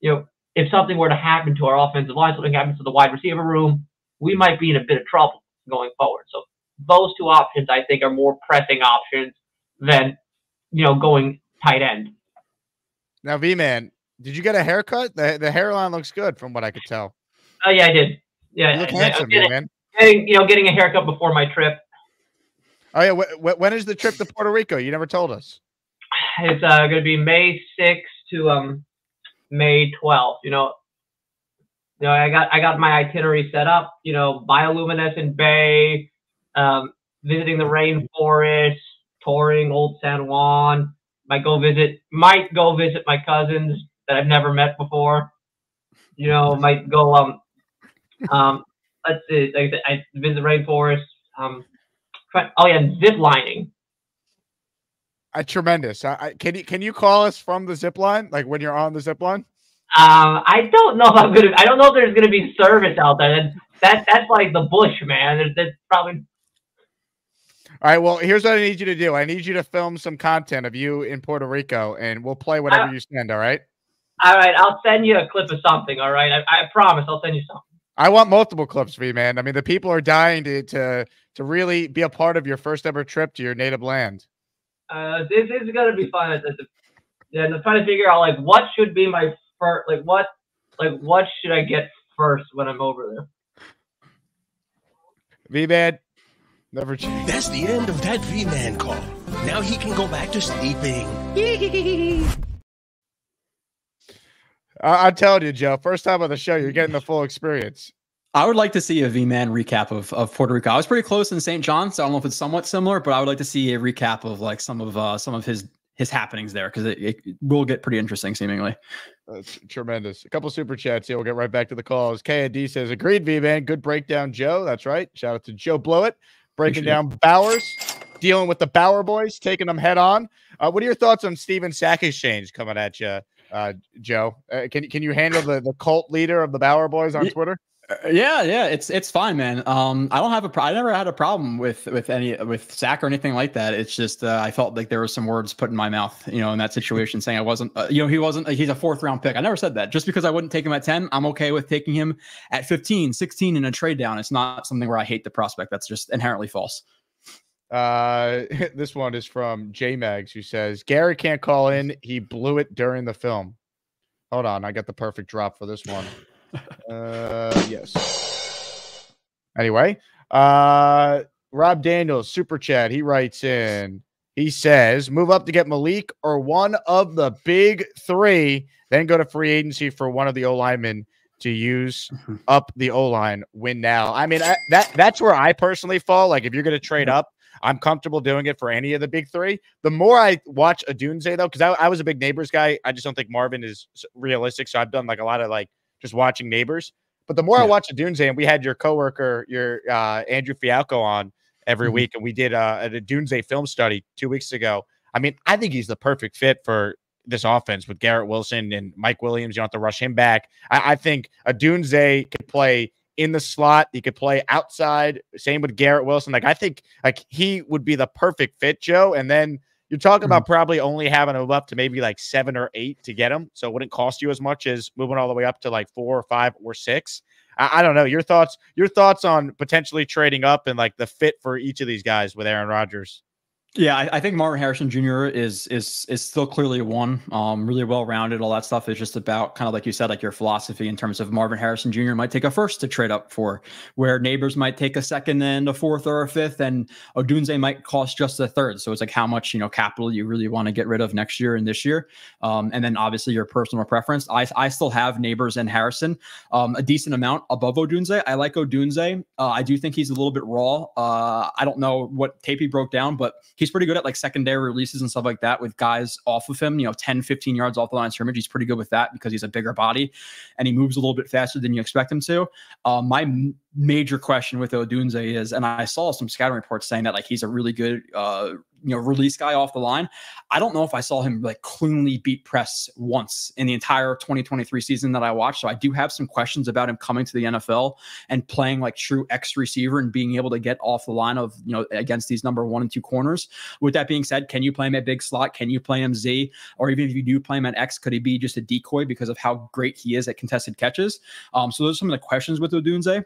You know, if something were to happen to our offensive line, something happens to the wide receiver room, we might be in a bit of trouble going forward. So those two options, I think, are more pressing options than, you know, going tight end. Now, V-Man, did you get a haircut? The, the hairline looks good from what I could tell. Oh, yeah, I did. Yeah, you look I, handsome, I, I man. Getting, you know, getting a haircut before my trip. Oh, yeah. Wh wh when is the trip to Puerto Rico? You never told us. It's uh, going to be May sixth to um, May twelfth. You know, you know, I got I got my itinerary set up. You know, bioluminescent bay, um, visiting the rainforest, touring Old San Juan. Might go visit, might go visit my cousins that I've never met before. You know, might go um um. Let's see, like I said, I visit the rainforest. Um, try, oh yeah, zip lining. Uh, tremendous. I, I, can you can you call us from the zip line? Like when you're on the zip line? Um, I don't know if I'm gonna. I don't know if there's gonna be service out there. That, that that's like the bush, man. There's, that's probably. All right. Well, here's what I need you to do. I need you to film some content of you in Puerto Rico, and we'll play whatever I, you send. All right. All right. I'll send you a clip of something. All right. I, I promise. I'll send you something. I want multiple clips for you, man. I mean, the people are dying to to to really be a part of your first ever trip to your native land. Uh, this is gonna be fun. Yeah, I'm trying to figure out like what should be my first, like what, like what should I get first when I'm over there. V-Man, never change. That's the end of that V-Man call. Now he can go back to sleeping. I'm telling you, Joe, first time on the show, you're getting the full experience. I would like to see a V-Man recap of, of Puerto Rico. I was pretty close in Saint John, so I don't know if it's somewhat similar, but I would like to see a recap of like some of uh, some of his his happenings there, because it, it will get pretty interesting, seemingly. That's tremendous. A couple super chats here. We'll get right back to the calls. K and D says, agreed, V-Man. Good breakdown, Joe. That's right. Shout out to Joe Blewett. Breaking down Bowers, dealing with the Bower boys, taking them head on. Uh, what are your thoughts on Stephen Sack exchange coming at you? Uh, Joe, uh, can can you handle the the cult leader of the Bower boys on Twitter? Yeah, yeah, it's it's fine, man. Um, I don't have a, I never had a problem with with any with Sack or anything like that. It's just uh, I felt like there were some words put in my mouth, you know, in that situation, saying I wasn't, uh, you know, he wasn't, uh, he's a fourth round pick. I never said that. Just because I wouldn't take him at ten, I'm okay with taking him at fifteen, sixteen in a trade down. It's not something where I hate the prospect. That's just inherently false. Uh, this one is from J Mags, who says Gary can't call in. He blew it during the film. Hold on, I got the perfect drop for this one. Uh, yes. Anyway, uh, Rob Daniels super chat. He writes in. He says, "Move up to get Malik or one of the big three, then go to free agency for one of the O linemen to use up the O line. Win now." I mean, I, that that's where I personally fall. Like, if you're going to trade up, I'm comfortable doing it for any of the big three. The more I watch Odunze, though, because I, I was a big Nabers guy. I just don't think Marvin is realistic. So I've done like a lot of like just watching Nabers. But the more yeah. I watch Odunze, and we had your coworker, your uh, Andrew Fialco on every mm-hmm. week, and we did uh, an Odunze film study two weeks ago. I mean, I think he's the perfect fit for this offense with Garrett Wilson and Mike Williams. You don't have to rush him back. I, I think Odunze could play in the slot. He could play outside. Same with Garrett Wilson. Like, I think like he would be the perfect fit, Joe. And then you're talking mm-hmm. about probably only having him up to maybe like seven or eight to get him. So it wouldn't cost you as much as moving all the way up to like four or five or six. I, I don't know. Your thoughts, your thoughts on potentially trading up and like the fit for each of these guys with Aaron Rodgers. Yeah, I, I think Marvin Harrison Junior is is is still clearly one, um, really well-rounded. All that stuff is just about kind of like you said, like your philosophy in terms of Marvin Harrison Junior might take a first to trade up for, where Nabers might take a second and a fourth or a fifth, and Odunze might cost just a third. So it's like how much, you know, capital you really want to get rid of next year and this year, um, and then obviously your personal preference. I I still have Nabers and Harrison um, a decent amount above Odunze. I like Odunze. Uh, I do think he's a little bit raw. Uh, I don't know what tape he broke down, but he He's pretty good at like secondary releases and stuff like that with guys off of him, you know, ten, fifteen yards off the line of scrimmage. He's pretty good with that because he's a bigger body and he moves a little bit faster than you expect him to. Uh, my major question with Odunze is, and I saw some scouting reports saying that like he's a really good, uh, you know, release guy off the line. I don't know if I saw him like cleanly beat press once in the entire twenty twenty-three season that I watched. So I do have some questions about him coming to the N F L and playing like true X receiver and being able to get off the line of, you know, against these number one and two corners. With that being said, can you play him at big slot? Can you play him Z? Or even if you do play him at X, could he be just a decoy because of how great he is at contested catches? Um, so those are some of the questions with Odunze.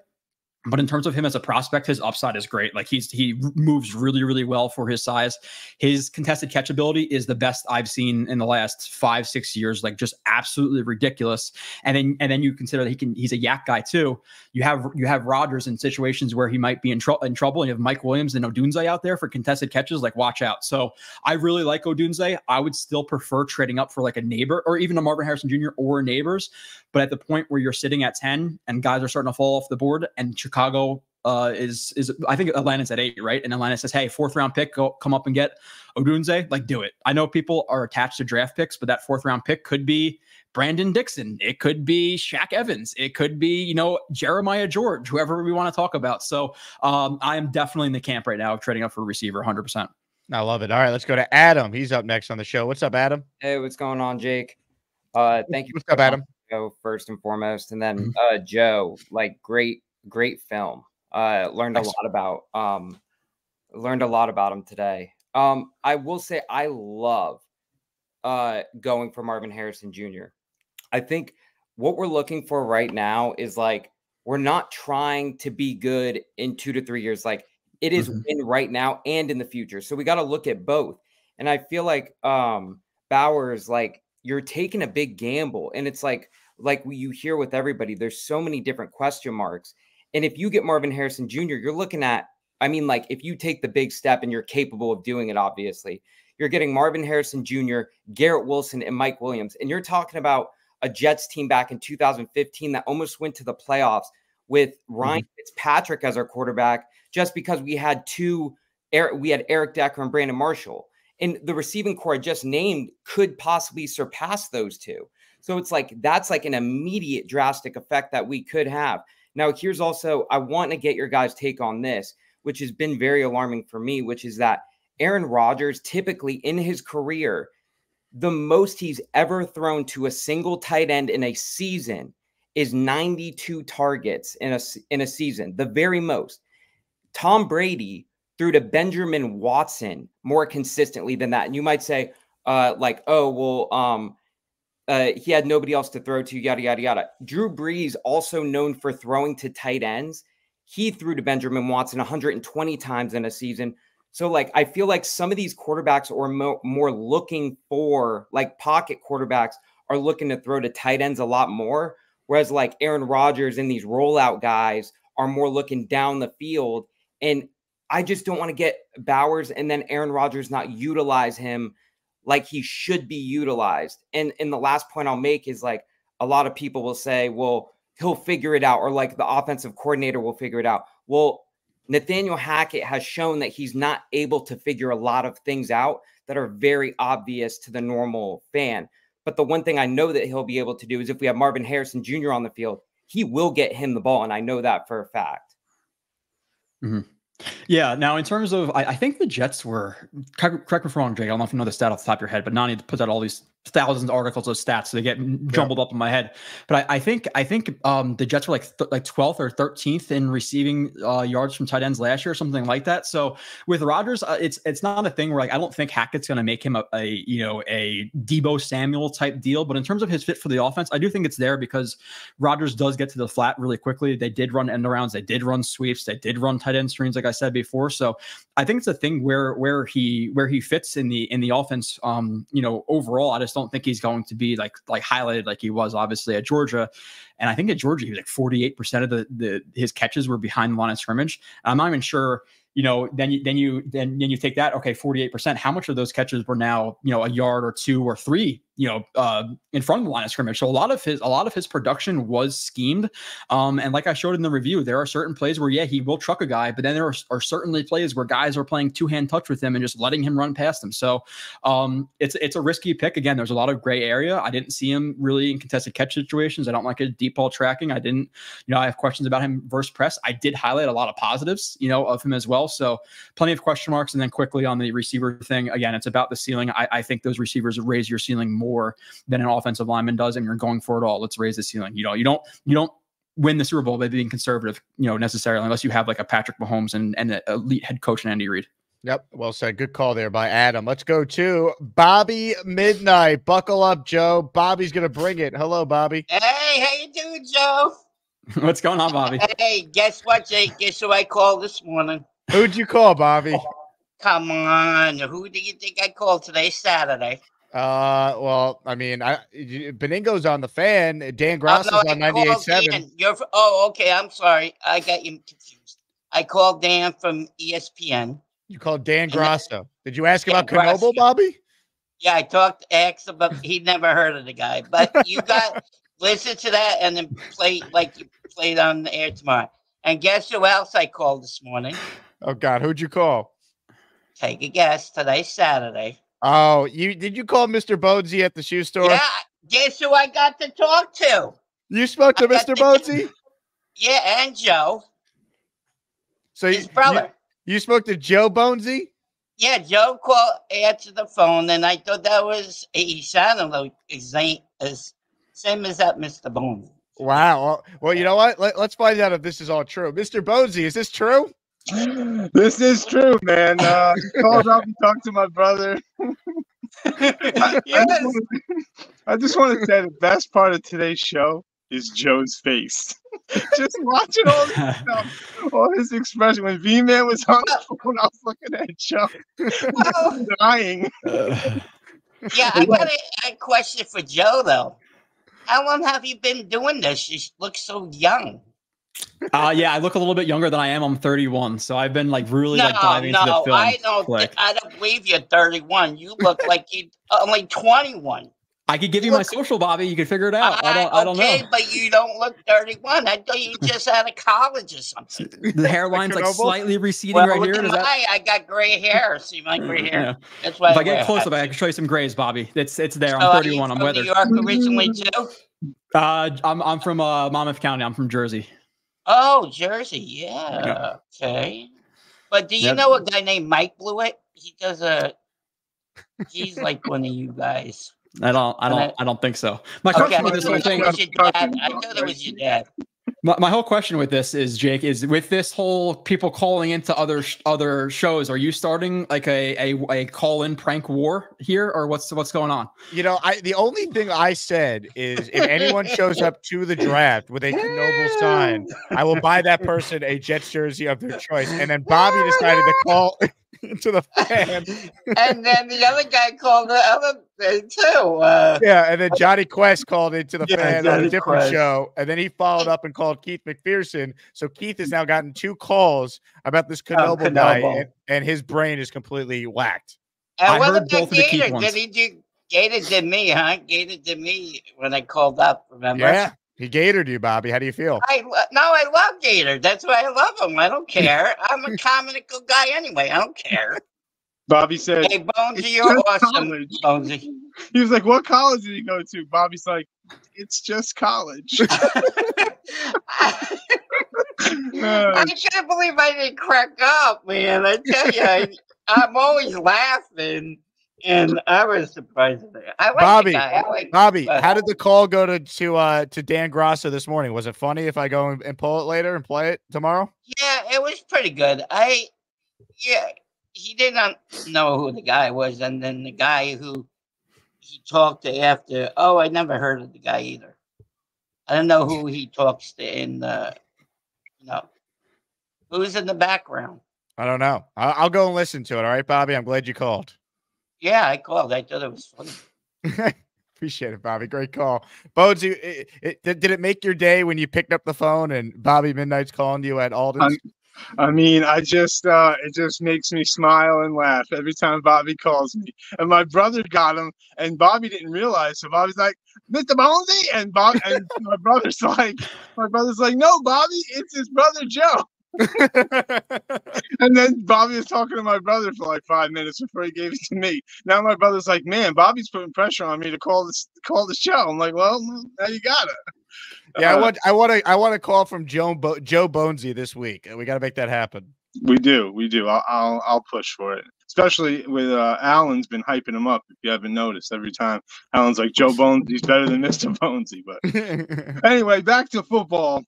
But in terms of him as a prospect, his upside is great. Like he's, he moves really, really well for his size. His contested catch ability is the best I've seen in the last five, six years, like just absolutely ridiculous. And then, and then you consider that he can, he's a yak guy too. You have, you have Rodgers in situations where he might be in, tr in trouble. And you have Mike Williams and Odunze out there for contested catches, like watch out. So I really like Odunze. I would still prefer trading up for like a neighbor or even a Marvin Harrison Junior or Neighbors. But at the point where you're sitting at ten and guys are starting to fall off the board and Chicago Chicago uh, is, is I think Atlanta's at eight, right? And Atlanta says, hey, fourth round pick, go come up and get Odunze. Like, do it. I know people are attached to draft picks, but that fourth round pick could be Brandon Dixon. It could be Shaq Evans. It could be, you know, Jeremiah George, whoever we want to talk about. So um, I am definitely in the camp right now of trading up for a receiver, one hundred percent. I love it. All right, let's go to Adam. He's up next on the show. What's up, Adam? Hey, what's going on, Jake? Uh, thank you. What's up, Adam? Joe, first and foremost. And then uh, Joe, like, great. Great film. Uh, learned a lot about, um, learned a lot about him today. Um, I will say I love uh, going for Marvin Harrison Junior I think what we're looking for right now is like, we're not trying to be good in two to three years. Like it is mm-hmm. win right now and in the future. So we got to look at both. And I feel like um, Bowers, like you're taking a big gamble and it's like, like you hear with everybody, there's so many different question marks. And if you get Marvin Harrison Junior, you're looking at, I mean, like if you take the big step and you're capable of doing it, obviously, you're getting Marvin Harrison Junior, Garrett Wilson, and Mike Williams. And you're talking about a Jets team back in two thousand fifteen that almost went to the playoffs with Ryan mm-hmm. Fitzpatrick as our quarterback, just because we had two, we had Eric Decker and Brandon Marshall. And the receiving core I just named could possibly surpass those two. So it's like, that's like an immediate drastic effect that we could have. Now, here's also, I want to get your guys' take on this, which has been very alarming for me, which is that Aaron Rodgers, typically in his career, the most he's ever thrown to a single tight end in a season is ninety-two targets in a, in a season, the very most. Tom Brady threw to Benjamin Watson more consistently than that. And you might say, uh, like, oh, well, um, Uh, he had nobody else to throw to, yada, yada, yada. Drew Brees, also known for throwing to tight ends, he threw to Benjamin Watson one hundred twenty times in a season. So, like, I feel like some of these quarterbacks or mo more looking for, like, pocket quarterbacks are looking to throw to tight ends a lot more, whereas, like, Aaron Rodgers and these rollout guys are more looking down the field. And I just don't want to get Bowers and then Aaron Rodgers not utilize him like he should be utilized. And, and the last point I'll make is like, a lot of people will say, well, he'll figure it out. Or like the offensive coordinator will figure it out. Well, Nathaniel Hackett has shown that he's not able to figure a lot of things out that are very obvious to the normal fan. But the one thing I know that he'll be able to do is if we have Marvin Harrison Junior on the field, he will get him the ball. And I know that for a fact. Mm-hmm. Yeah. Now, in terms of, I, I think the Jets were, correct me if I'm wrong, Jake, I don't know if you know the stat off the top of your head, but Nani put out all these thousands of articles of stats, so they get jumbled yeah. up in my head. But I, I think I think um, the Jets were like th- like twelfth or thirteenth in receiving uh, yards from tight ends last year, or something like that. So with Rodgers, uh, it's it's not a thing where like I don't think Hackett's going to make him a, a you know a Debo Samuel type deal. But in terms of his fit for the offense, I do think it's there because Rodgers does get to the flat really quickly. They did run end arounds, they did run sweeps, they did run tight end screens, like I said before. So I think it's a thing where where he where he fits in the in the offense. Um, you know, overall, I just don't think he's going to be like like highlighted like he was obviously at Georgia. And I think at Georgia he was like forty-eight percent of the, the his catches were behind the line of scrimmage. I'm not even sure, you know, then you then you then then you take that, okay, forty-eight percent, how much of those catches were now, you know, a yard or two or three, you know, uh, in front of the line of scrimmage. So a lot of his a lot of his production was schemed. Um, and like I showed in the review, there are certain plays where, yeah, he will truck a guy, but then there are, are certainly plays where guys are playing two-hand touch with him and just letting him run past them. So um, it's it's a risky pick. Again, there's a lot of gray area. I didn't see him really in contested catch situations. I don't like his deep ball tracking. I didn't, you know, I have questions about him versus press. I did highlight a lot of positives, you know, of him as well. So plenty of question marks. And then quickly on the receiver thing, again, it's about the ceiling. I, I think those receivers raise your ceiling more more than an offensive lineman does, and you're going for it all. Let's raise the ceiling. You know, you don't you don't win the Super Bowl by being conservative, you know, necessarily, unless you have like a Patrick Mahomes and, and an elite head coach and Andy Reid. Yep, well said. Good call there by Adam. Let's go to Bobby Midnight. Buckle up, Joe. Bobby's gonna bring it. Hello, Bobby. Hey, how you doing, Joe? What's going on, Bobby? Hey, guess what, Jake? Guess who I called this morning? Who'd you call, Bobby? Oh, come on. Who do you think I called today, Saturday? Uh, well, I mean, I Beningo's on the fan. Dan Gross oh, no, is on ninety-eight point seven. You're for, oh, okay. I'm sorry, I got you confused. I called Dan from E S P N. You called Dan Grosso. Did you ask Dan about Knoebel, Bobby? Yeah, I talked. Asked about. He never heard of the guy, but you got listen to that and then play like you played on the air tomorrow. And guess who else I called this morning? Oh God, who'd you call? Take a guess. Today's Saturday. Oh, you did you call Mister Bodzi at the shoe store? Yeah, guess who I got to talk to? You spoke to I Mister Bodzi? Yeah, and Joe. So his you, brother. You, you spoke to Joe Bonesy? Yeah, Joe called, answered the phone, and I thought that was he sounded like same as same as that Mister Bonesy. Wow. Well, well you know what? Let, let's find out if this is all true. Mister Bodzi, is this true? This is true, man. Uh, I called up and talked to my brother. I, yes. I just want to say the best part of today's show is Joe's face. Just watching all this stuff, all his expression. When V-Man was on the phone, I was looking at Joe. Well, dying. Uh, yeah, I got a, a question for Joe, though. How long have you been doing this? You look so young. Uh, yeah, I look a little bit younger than I am. I'm thirty-one, so I've been like really no, like diving no, into the film. No, I don't. Th- I don't believe you're thirty-one. You look like you're only twenty-one. I could give you, you look- my social, Bobby. You could figure it out. I, I don't. I don't okay, know. But you don't look thirty-one. I thought you just out of college or something. The hairline's like slightly receding well, right look here. At my, that... I got gray hair. See my gray hair? That's why. If I, I get close up, I can show you some grays, Bobby. It's it's there. So I'm thirty-one. Are you from I'm weathered. New York originally too? Uh, I'm I'm from uh, Monmouth County. I'm from Jersey. Oh, Jersey, yeah. Okay. But do you yep. know a guy named Mike Blewett? He does a he's like one of you guys. I don't I don't I, I don't think so. My okay, question with this whole thing. I thought it was your dad. My, my whole question with this is, Jake, is with this whole people calling into other sh- other shows, are you starting like a, a, a call-in prank war here, or what's what's going on? You know, I the only thing I said is if anyone shows up to the draft with a Knoebel sign, I will buy that person a Jets jersey of their choice. And then Bobby decided to call to the fan. And then the other guy called the other thing too. Uh, yeah, and then Johnny Quest called into the yeah, fan Johnny on a different Quest. show. And then he followed up and called Keith McPherson. So Keith has now gotten two calls about this Knoebel oh, guy, and, and his brain is completely whacked. And I heard both of the Keith ones. Did he do, Gator did me, huh? Gator did me when I called up, remember? Yeah. He gatored you, Bobby. How do you feel? I lo- no, I love Gator. That's why I love him. I don't care. I'm a comical guy anyway. I don't care. Bobby said, "Hey, Bonesy, you're awesome, Bonesy." He was like, "What college did he go to?" Bobby's like, "It's just college." I, I can't believe I didn't crack up, man. I tell you, I, I'm always laughing. And I was surprised. I like Bobby, I like Bobby, how did the call go to to uh, to Dan Grasso this morning? Was it funny if I go and pull it later and play it tomorrow? Yeah, it was pretty good. I yeah, he did not know who the guy was, and then the guy who he talked to after. Oh, I never heard of the guy either. I don't know who he talks to in the. You know, who's in the background? I don't know. I'll, I'll go and listen to it. All right, Bobby. I'm glad you called. Yeah, I called. I thought it was funny. Appreciate it, Bobby. Great call. Bones, you, it, it, did it make your day when you picked up the phone and Bobby Midnight's calling you at Alden's? I, I mean, I just uh, it just makes me smile and laugh every time Bobby calls me. And my brother got him, and Bobby didn't realize. So Bobby's like, Mister Bonesy? And, Bob, and my brother's like, my brother's like, no, Bobby, it's his brother, Joe. And then Bobby was talking to my brother for like five minutes before he gave it to me. Now my brother's like, man, Bobby's putting pressure on me to call this call the show. I'm like, well, now you got it. Yeah, uh, I want I want to I want to call from Joe Bo Joe Bonesy this week. We got to make that happen. We do, we do. I'll I'll, I'll push for it. Especially with uh, Alan's been hyping him up. If you haven't noticed, every time Alan's like, Joe Bonesy's better than Mister Bonesy. But anyway, back to football.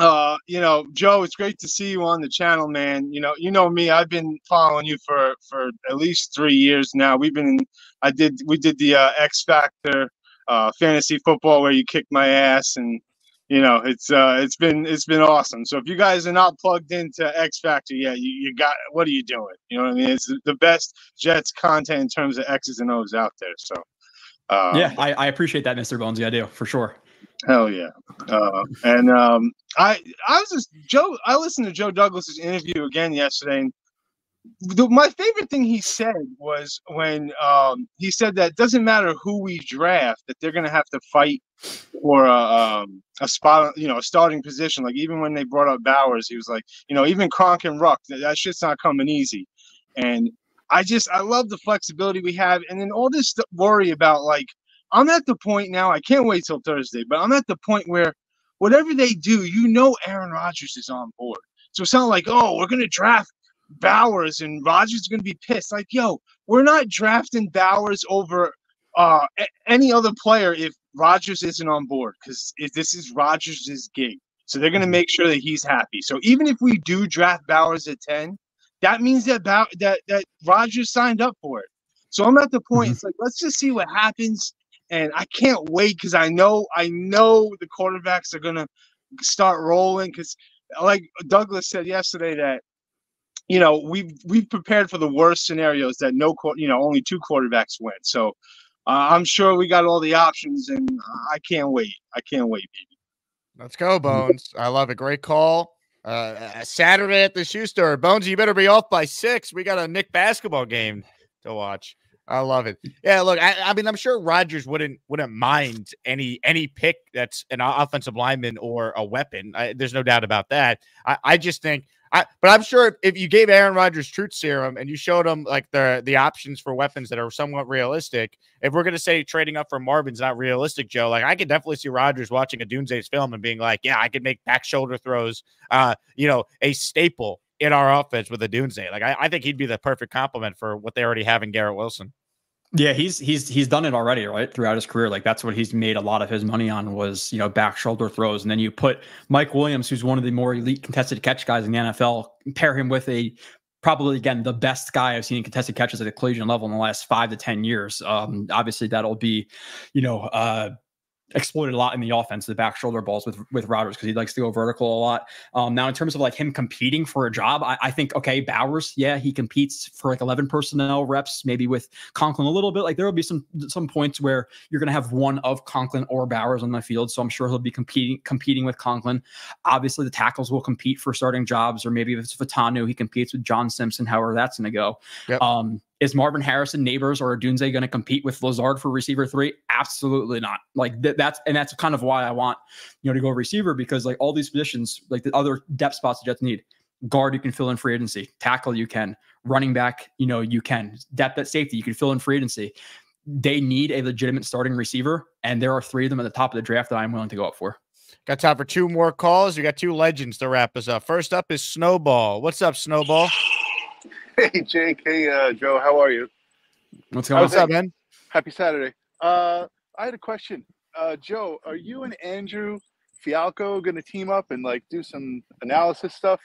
Uh, you know, Joe, it's great to see you on the channel, man. You know, you know me. I've been following you for for at least three years now. We've been, I did, we did the uh, X Factor uh, fantasy football where you kicked my ass, and you know, it's uh, it's been it's been awesome. So if you guys are not plugged into X Factor yet, you, you got what are you doing? You know what I mean? It's the best Jets content in terms of X's and O's out there. So um, yeah, I, I appreciate that, Mister Bonesy. I do for sure. Hell yeah. Uh, and um, I I was just Joe. I listened to Joe Douglas's interview again yesterday. And the, my favorite thing he said was when um, he said that it doesn't matter who we draft, that they're going to have to fight for a, um, a spot, you know, a starting position. Like even when they brought up Bowers, he was like, you know, even Cronk and Ruck, that, that shit's not coming easy. And I just I love the flexibility we have. And then all this worry about like, I'm at the point now, I can't wait till Thursday, but I'm at the point where whatever they do, you know Aaron Rodgers is on board. So it's not like, oh, we're going to draft Bowers and Rodgers is going to be pissed. Like, yo, we're not drafting Bowers over uh, any other player if Rodgers isn't on board because this is Rodgers' gig. So they're going to make sure that he's happy. So even if we do draft Bowers at ten, that means that, Bow that, that Rodgers signed up for it. So I'm at the point, it's like, let's just see what happens. And I can't wait because I know I know the quarterbacks are gonna start rolling because, like Douglas said yesterday, that you know we've we've prepared for the worst scenarios that no you know only two quarterbacks went. So uh, I'm sure we got all the options, and I can't wait. I can't wait, baby. Let's go, Bones. I love it. Great call. Uh, Saturday at the Shoe Store, Bones. You better be off by six. We got a Knick basketball game to watch. I love it. Yeah, look, I, I mean, I'm sure Rodgers wouldn't wouldn't mind any any pick that's an offensive lineman or a weapon. I, there's no doubt about that. I, I just think, I but I'm sure if, if you gave Aaron Rodgers truth serum and you showed him like the the options for weapons that are somewhat realistic, if we're gonna say trading up for Marvin's not realistic, Joe, like I could definitely see Rodgers watching Odunze's film and being like, yeah, I could make back shoulder throws, uh, you know, a staple in our offense with Odunze. Like I, I think he'd be the perfect complement for what they already have in Garrett Wilson. Yeah, he's he's he's done it already, right? Throughout his career, like that's what he's made a lot of his money on was you know back shoulder throws, and then you put Mike Williams, who's one of the more elite contested catch guys in the N F L, pair him with a probably again the best guy I've seen in contested catches at the collegiate level in the last five to ten years. Um, obviously, that'll be you know uh, exploited a lot in the offense, the back shoulder balls with with Rodgers because he likes to go vertical a lot. Um, now, in terms of like him competing for a job, I, I think, okay, Bowers, yeah, he competes for like eleven personnel reps, maybe with Conklin a little bit. Like there will be some some points where you're going to have one of Conklin or Bowers on the field, so I'm sure he'll be competing competing with Conklin. Obviously, the tackles will compete for starting jobs, or maybe if it's Fatanu, he competes with John Simpson, however that's going to go. Yep. Um, is Marvin Harrison, Nabers, or Odunze going to compete with Lazard for receiver three? Absolutely not. Like th that's and that's kind of why I want you know to go receiver because like all these positions, like the other depth spots the Jets need. Guard you can fill in free agency, tackle you can, running back you know you can, depth at safety you can fill in free agency. They need a legitimate starting receiver, and there are three of them at the top of the draft that I'm willing to go up for. Got time for two more calls. We got two legends to wrap us up. First up is Snowball. What's up, Snowball? Hey, Jake. Hey, uh, Joe. How are you? What's going on? What's up, man? Happy Saturday. Uh, I had a question. Uh, Joe, are you and Andrew Fialco going to team up and like do some analysis stuff?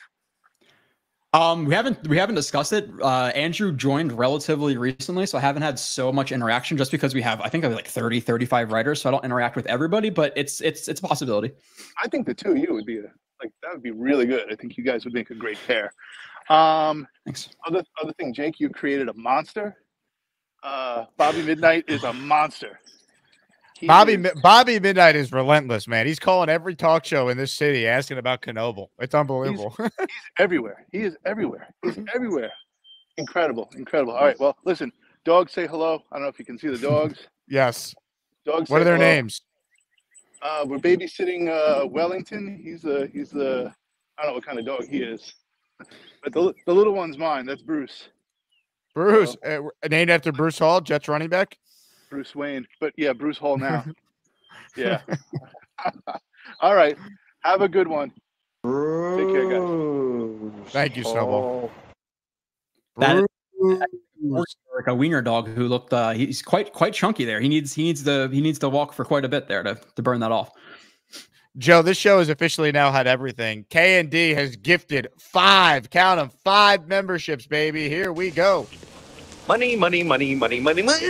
Um, we haven't we haven't discussed it. Uh, Andrew joined relatively recently, so I haven't had so much interaction just because we have, I think, like thirty, thirty-five writers, so I don't interact with everybody, but it's it's it's a possibility. I think the two of you would be like that would be really good. I think you guys would make a great pair. Um, Thanks. Other other thing, Jake, you created a monster. Uh, Bobby Midnight is a monster. He Bobby is, Bobby Midnight is relentless, man. He's calling every talk show in this city asking about Knoble. It's unbelievable. He's, he's everywhere. He is everywhere. He's everywhere. Incredible. Incredible. All right. Well, listen. Dogs say hello. I don't know if you can see the dogs. Yes. Dogs. What say are their hello. names? Uh, we're babysitting uh, Wellington. He's the he's the I don't know what kind of dog he is, but the the little one's mine. That's Bruce. Bruce, so, uh, named after Breece Hall, Jets running back. Bruce Wayne, but yeah, Breece Hall now. Yeah. All right. Have a good one. Bruce. Take care, guys. Thank you, Snowball. That is like a wiener dog who looked. Uh, he's quite quite chunky there. He needs he needs the he needs to walk for quite a bit there to to burn that off. Joe, this show has officially now had everything. K and D has gifted five, count them, five memberships, baby. Here we go. Money, money, money, money, money, money.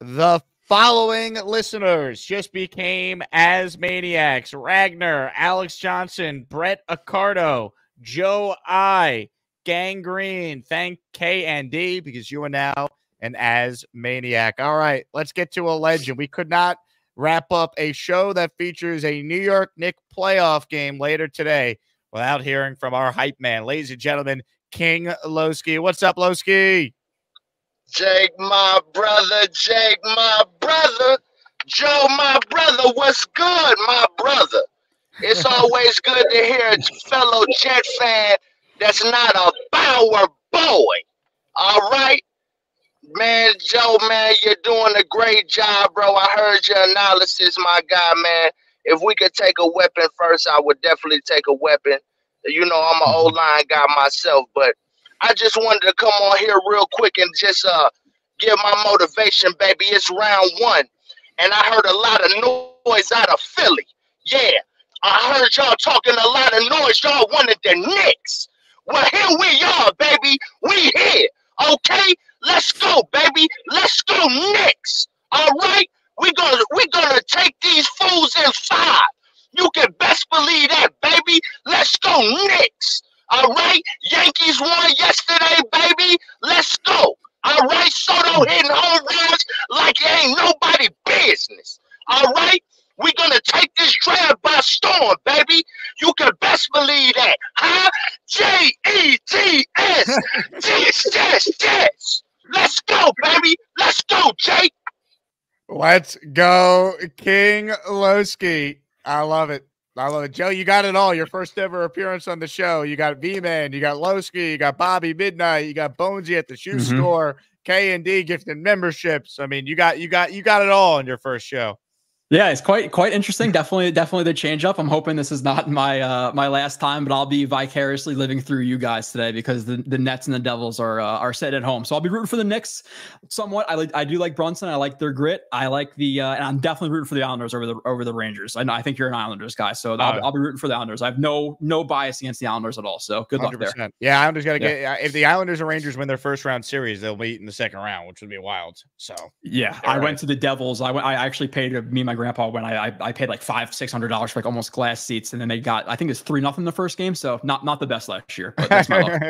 The following listeners just became Asmaniacs: Ragnar, Alex Johnson, Brett Accardo, Joe I, Gangrene. Thank K and D because you are now an Asmaniac. All right, let's get to a legend. We could not wrap up a show that features a New York Knicks playoff game later today without hearing from our hype man, ladies and gentlemen, King Lowski. What's up, Lowski? Jake, my brother. Jake, my brother. Joe, my brother. What's good, my brother? It's always good to hear a fellow Jet fan that's not a Bower boy. All right? Man, Joe, man, you're doing a great job, bro. I heard your analysis, my guy, man. If we could take a weapon first, I would definitely take a weapon. You know, I'm an O-line guy myself, but I just wanted to come on here real quick and just uh, give my motivation, baby. It's round one, and I heard a lot of noise out of Philly. Yeah, I heard y'all talking a lot of noise. Y'all wanted the Knicks. Well, here we are, baby. We here, okay? Let's go, baby. Let's go Knicks. All right? We're gonna, we're gonna take these fools in five. You can best believe that, baby. Let's go Knicks. All right? Yankees won yesterday, baby. Let's go. All right? Soto hitting home runs like it ain't nobody's business. All right? We're gonna take this draft by storm, baby. You can best believe that. Huh? J E T S. Yes, yes, yes. Let's go, baby. Let's go, Jake. Let's go, King Lowski. I love it. I love it. Joe, you got it all. Your first ever appearance on the show. You got V-Man. You got Lowski. You got Bobby Midnight. You got Bonesy at the shoe mm-hmm. store. K and D gifted memberships. I mean, you got you got you got it all in your first show. Yeah, it's quite quite interesting. Definitely, definitely the change up. I'm hoping this is not my uh, my last time, but I'll be vicariously living through you guys today because the, the Nets and the Devils are uh, are set at home. So I'll be rooting for the Knicks somewhat. I I do like Brunson. I like their grit. I like the uh, and I'm definitely rooting for the Islanders over the over the Rangers. I know, I think you're an Islanders guy, so I'll, I'll be rooting for the Islanders. I have no no bias against the Islanders at all. So good luck there. Yeah, Islanders got to get yeah. if the Islanders and Rangers win their first round series, they'll meet in the second round, which would be wild. So yeah, I right. went to the Devils. I went. I actually paid a, me and my grandpa when I, I I paid like five six hundred dollars for like almost glass seats, and then they got I think it's three nothing the first game, so not not the best last year. But that's my love.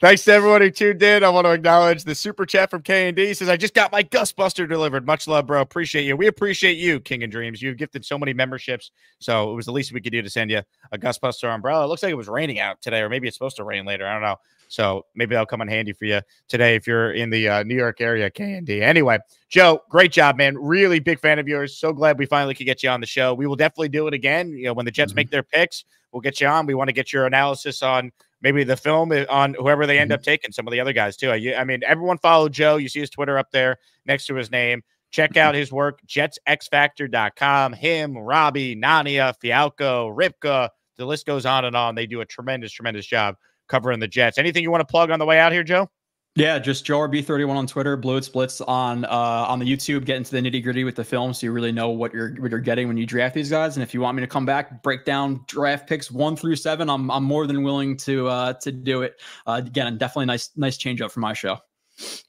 Thanks to everyone who tuned in. I want to acknowledge the super chat from K and D. Says I just got my Gus Buster delivered. Much love, bro. Appreciate you. We appreciate you, King and Dreams. You've gifted so many memberships, so it was the least we could do to send you a Gus Buster umbrella. It looks like it was raining out today, or maybe it's supposed to rain later. I don't know. So maybe that'll come in handy for you today if you're in the uh, New York area, K and D. Anyway, Joe, great job, man. Really big fan of yours. So glad we finally could get you on the show. We will definitely do it again. You know, when the Jets mm-hmm. make their picks, we'll get you on. We want to get your analysis on maybe the film, on whoever they end mm-hmm. up taking, some of the other guys too. I mean, everyone follow Joe. You see his Twitter up there next to his name. Check out his work, Jets X Factor dot com. Him, Robbie, Nania, Fialco, Ripka. The list goes on and on. They do a tremendous, tremendous job covering the Jets. Anything you want to plug on the way out here, Joe? Yeah, just Joe R B thirty-one on Twitter, Blewett Splits on uh, on the YouTube, get into the nitty-gritty with the film so you really know what you're what you're getting when you draft these guys. And if you want me to come back, break down draft picks one through seven, I'm I'm more than willing to uh, to do it. Uh, again, definitely nice nice change up for my show.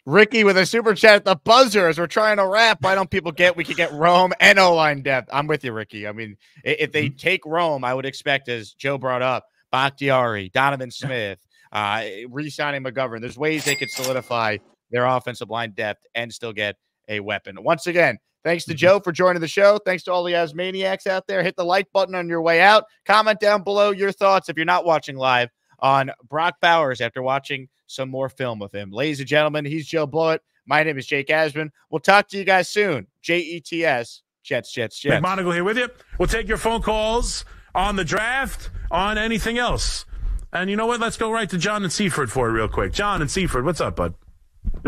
Ricky with a super chat at the buzzer as we're trying to wrap. Why don't people get we could get Rome and O-line depth? I'm with you, Ricky. I mean, if they take Rome, I would expect, as Joe brought up, Bakhtiari, Donovan Smith, uh, re-signing McGovern. There's ways they could solidify their offensive line depth and still get a weapon. Once again, thanks to Joe for joining the show. Thanks to all the Asmaniacs out there. Hit the like button on your way out. Comment down below your thoughts if you're not watching live on Brock Bowers after watching some more film of him. Ladies and gentlemen, he's Joe Blewett. My name is Jake Asman. We'll talk to you guys soon. J E T S, Jets, Jets, Jets. McMonagle here with you. We'll take your phone calls on the draft, on anything else. And you know what? Let's go right to John and Seaford for it real quick. John and Seaford, what's up, bud?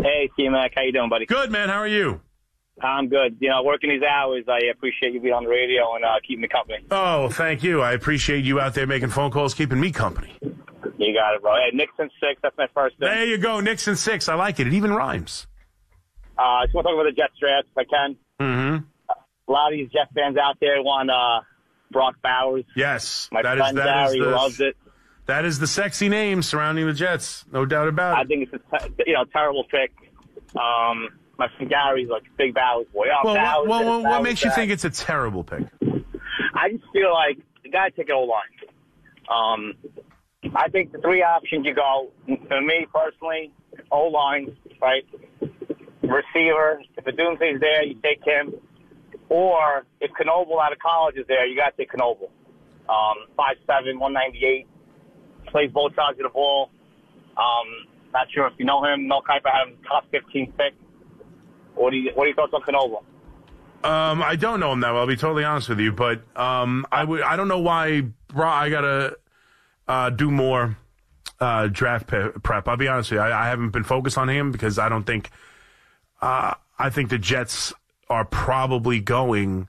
Hey, T-Mac. How you doing, buddy? Good, man. How are you? I'm good. You know, working these hours, I appreciate you being on the radio and uh, keeping me company. Oh, thank you. I appreciate you out there making phone calls, keeping me company. You got it, bro. Hey, Nixon six, that's my first thing. There you go, Nixon six. I like it. It even rhymes. Uh, I just want to talk about the Jets draft, if I can. Mm-hmm. A lot of these Jets fans out there want uh, Brock Bowers. Yes. My that friend is, that there, is the, he loves it. That is the sexy name surrounding the Jets, no doubt about it. I think it's a te you know, terrible pick. Um, my friend Gary's like a big Bowers boy. Oh, well, Bowers, well, well, Bowers, what makes Bowers, you that. think it's a terrible pick? I just feel like the guy took an O-line. Um, I think the three options you go, for me personally, O-line, right? Receiver, if Odunze's there, you take him. Or if Knoble out of college is there, you got to take Knoble. Um, five seven, one ninety-eight, plays both sides of the ball. Um, not sure if you know him. Mel Kiper had him top fifteen pick. What do you, what are your thoughts on Knoble? Um, I don't know him that well, I'll be totally honest with you, but um, I would I don't know why I got to uh, do more uh, draft prep. I'll be honest with you. I, I haven't been focused on him because I don't think uh, I think the Jets are probably going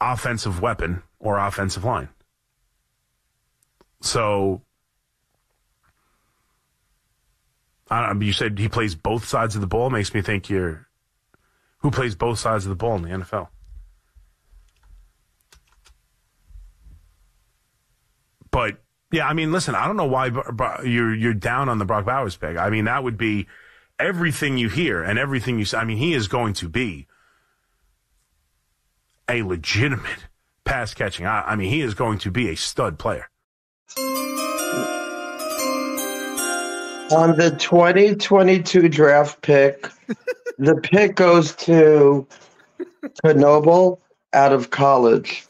offensive weapon or offensive line. So, I don't know, you said he plays both sides of the ball. Makes me think you're who plays both sides of the ball in the N F L. But yeah, I mean, listen, I don't know why you're you're down on the Brock Bowers pick. I mean, that would be. Everything you hear and everything you say, I mean, he is going to be a legitimate pass catching. I, I mean, he is going to be a stud player. On the twenty twenty-two draft pick, the pick goes to Knoble out of college.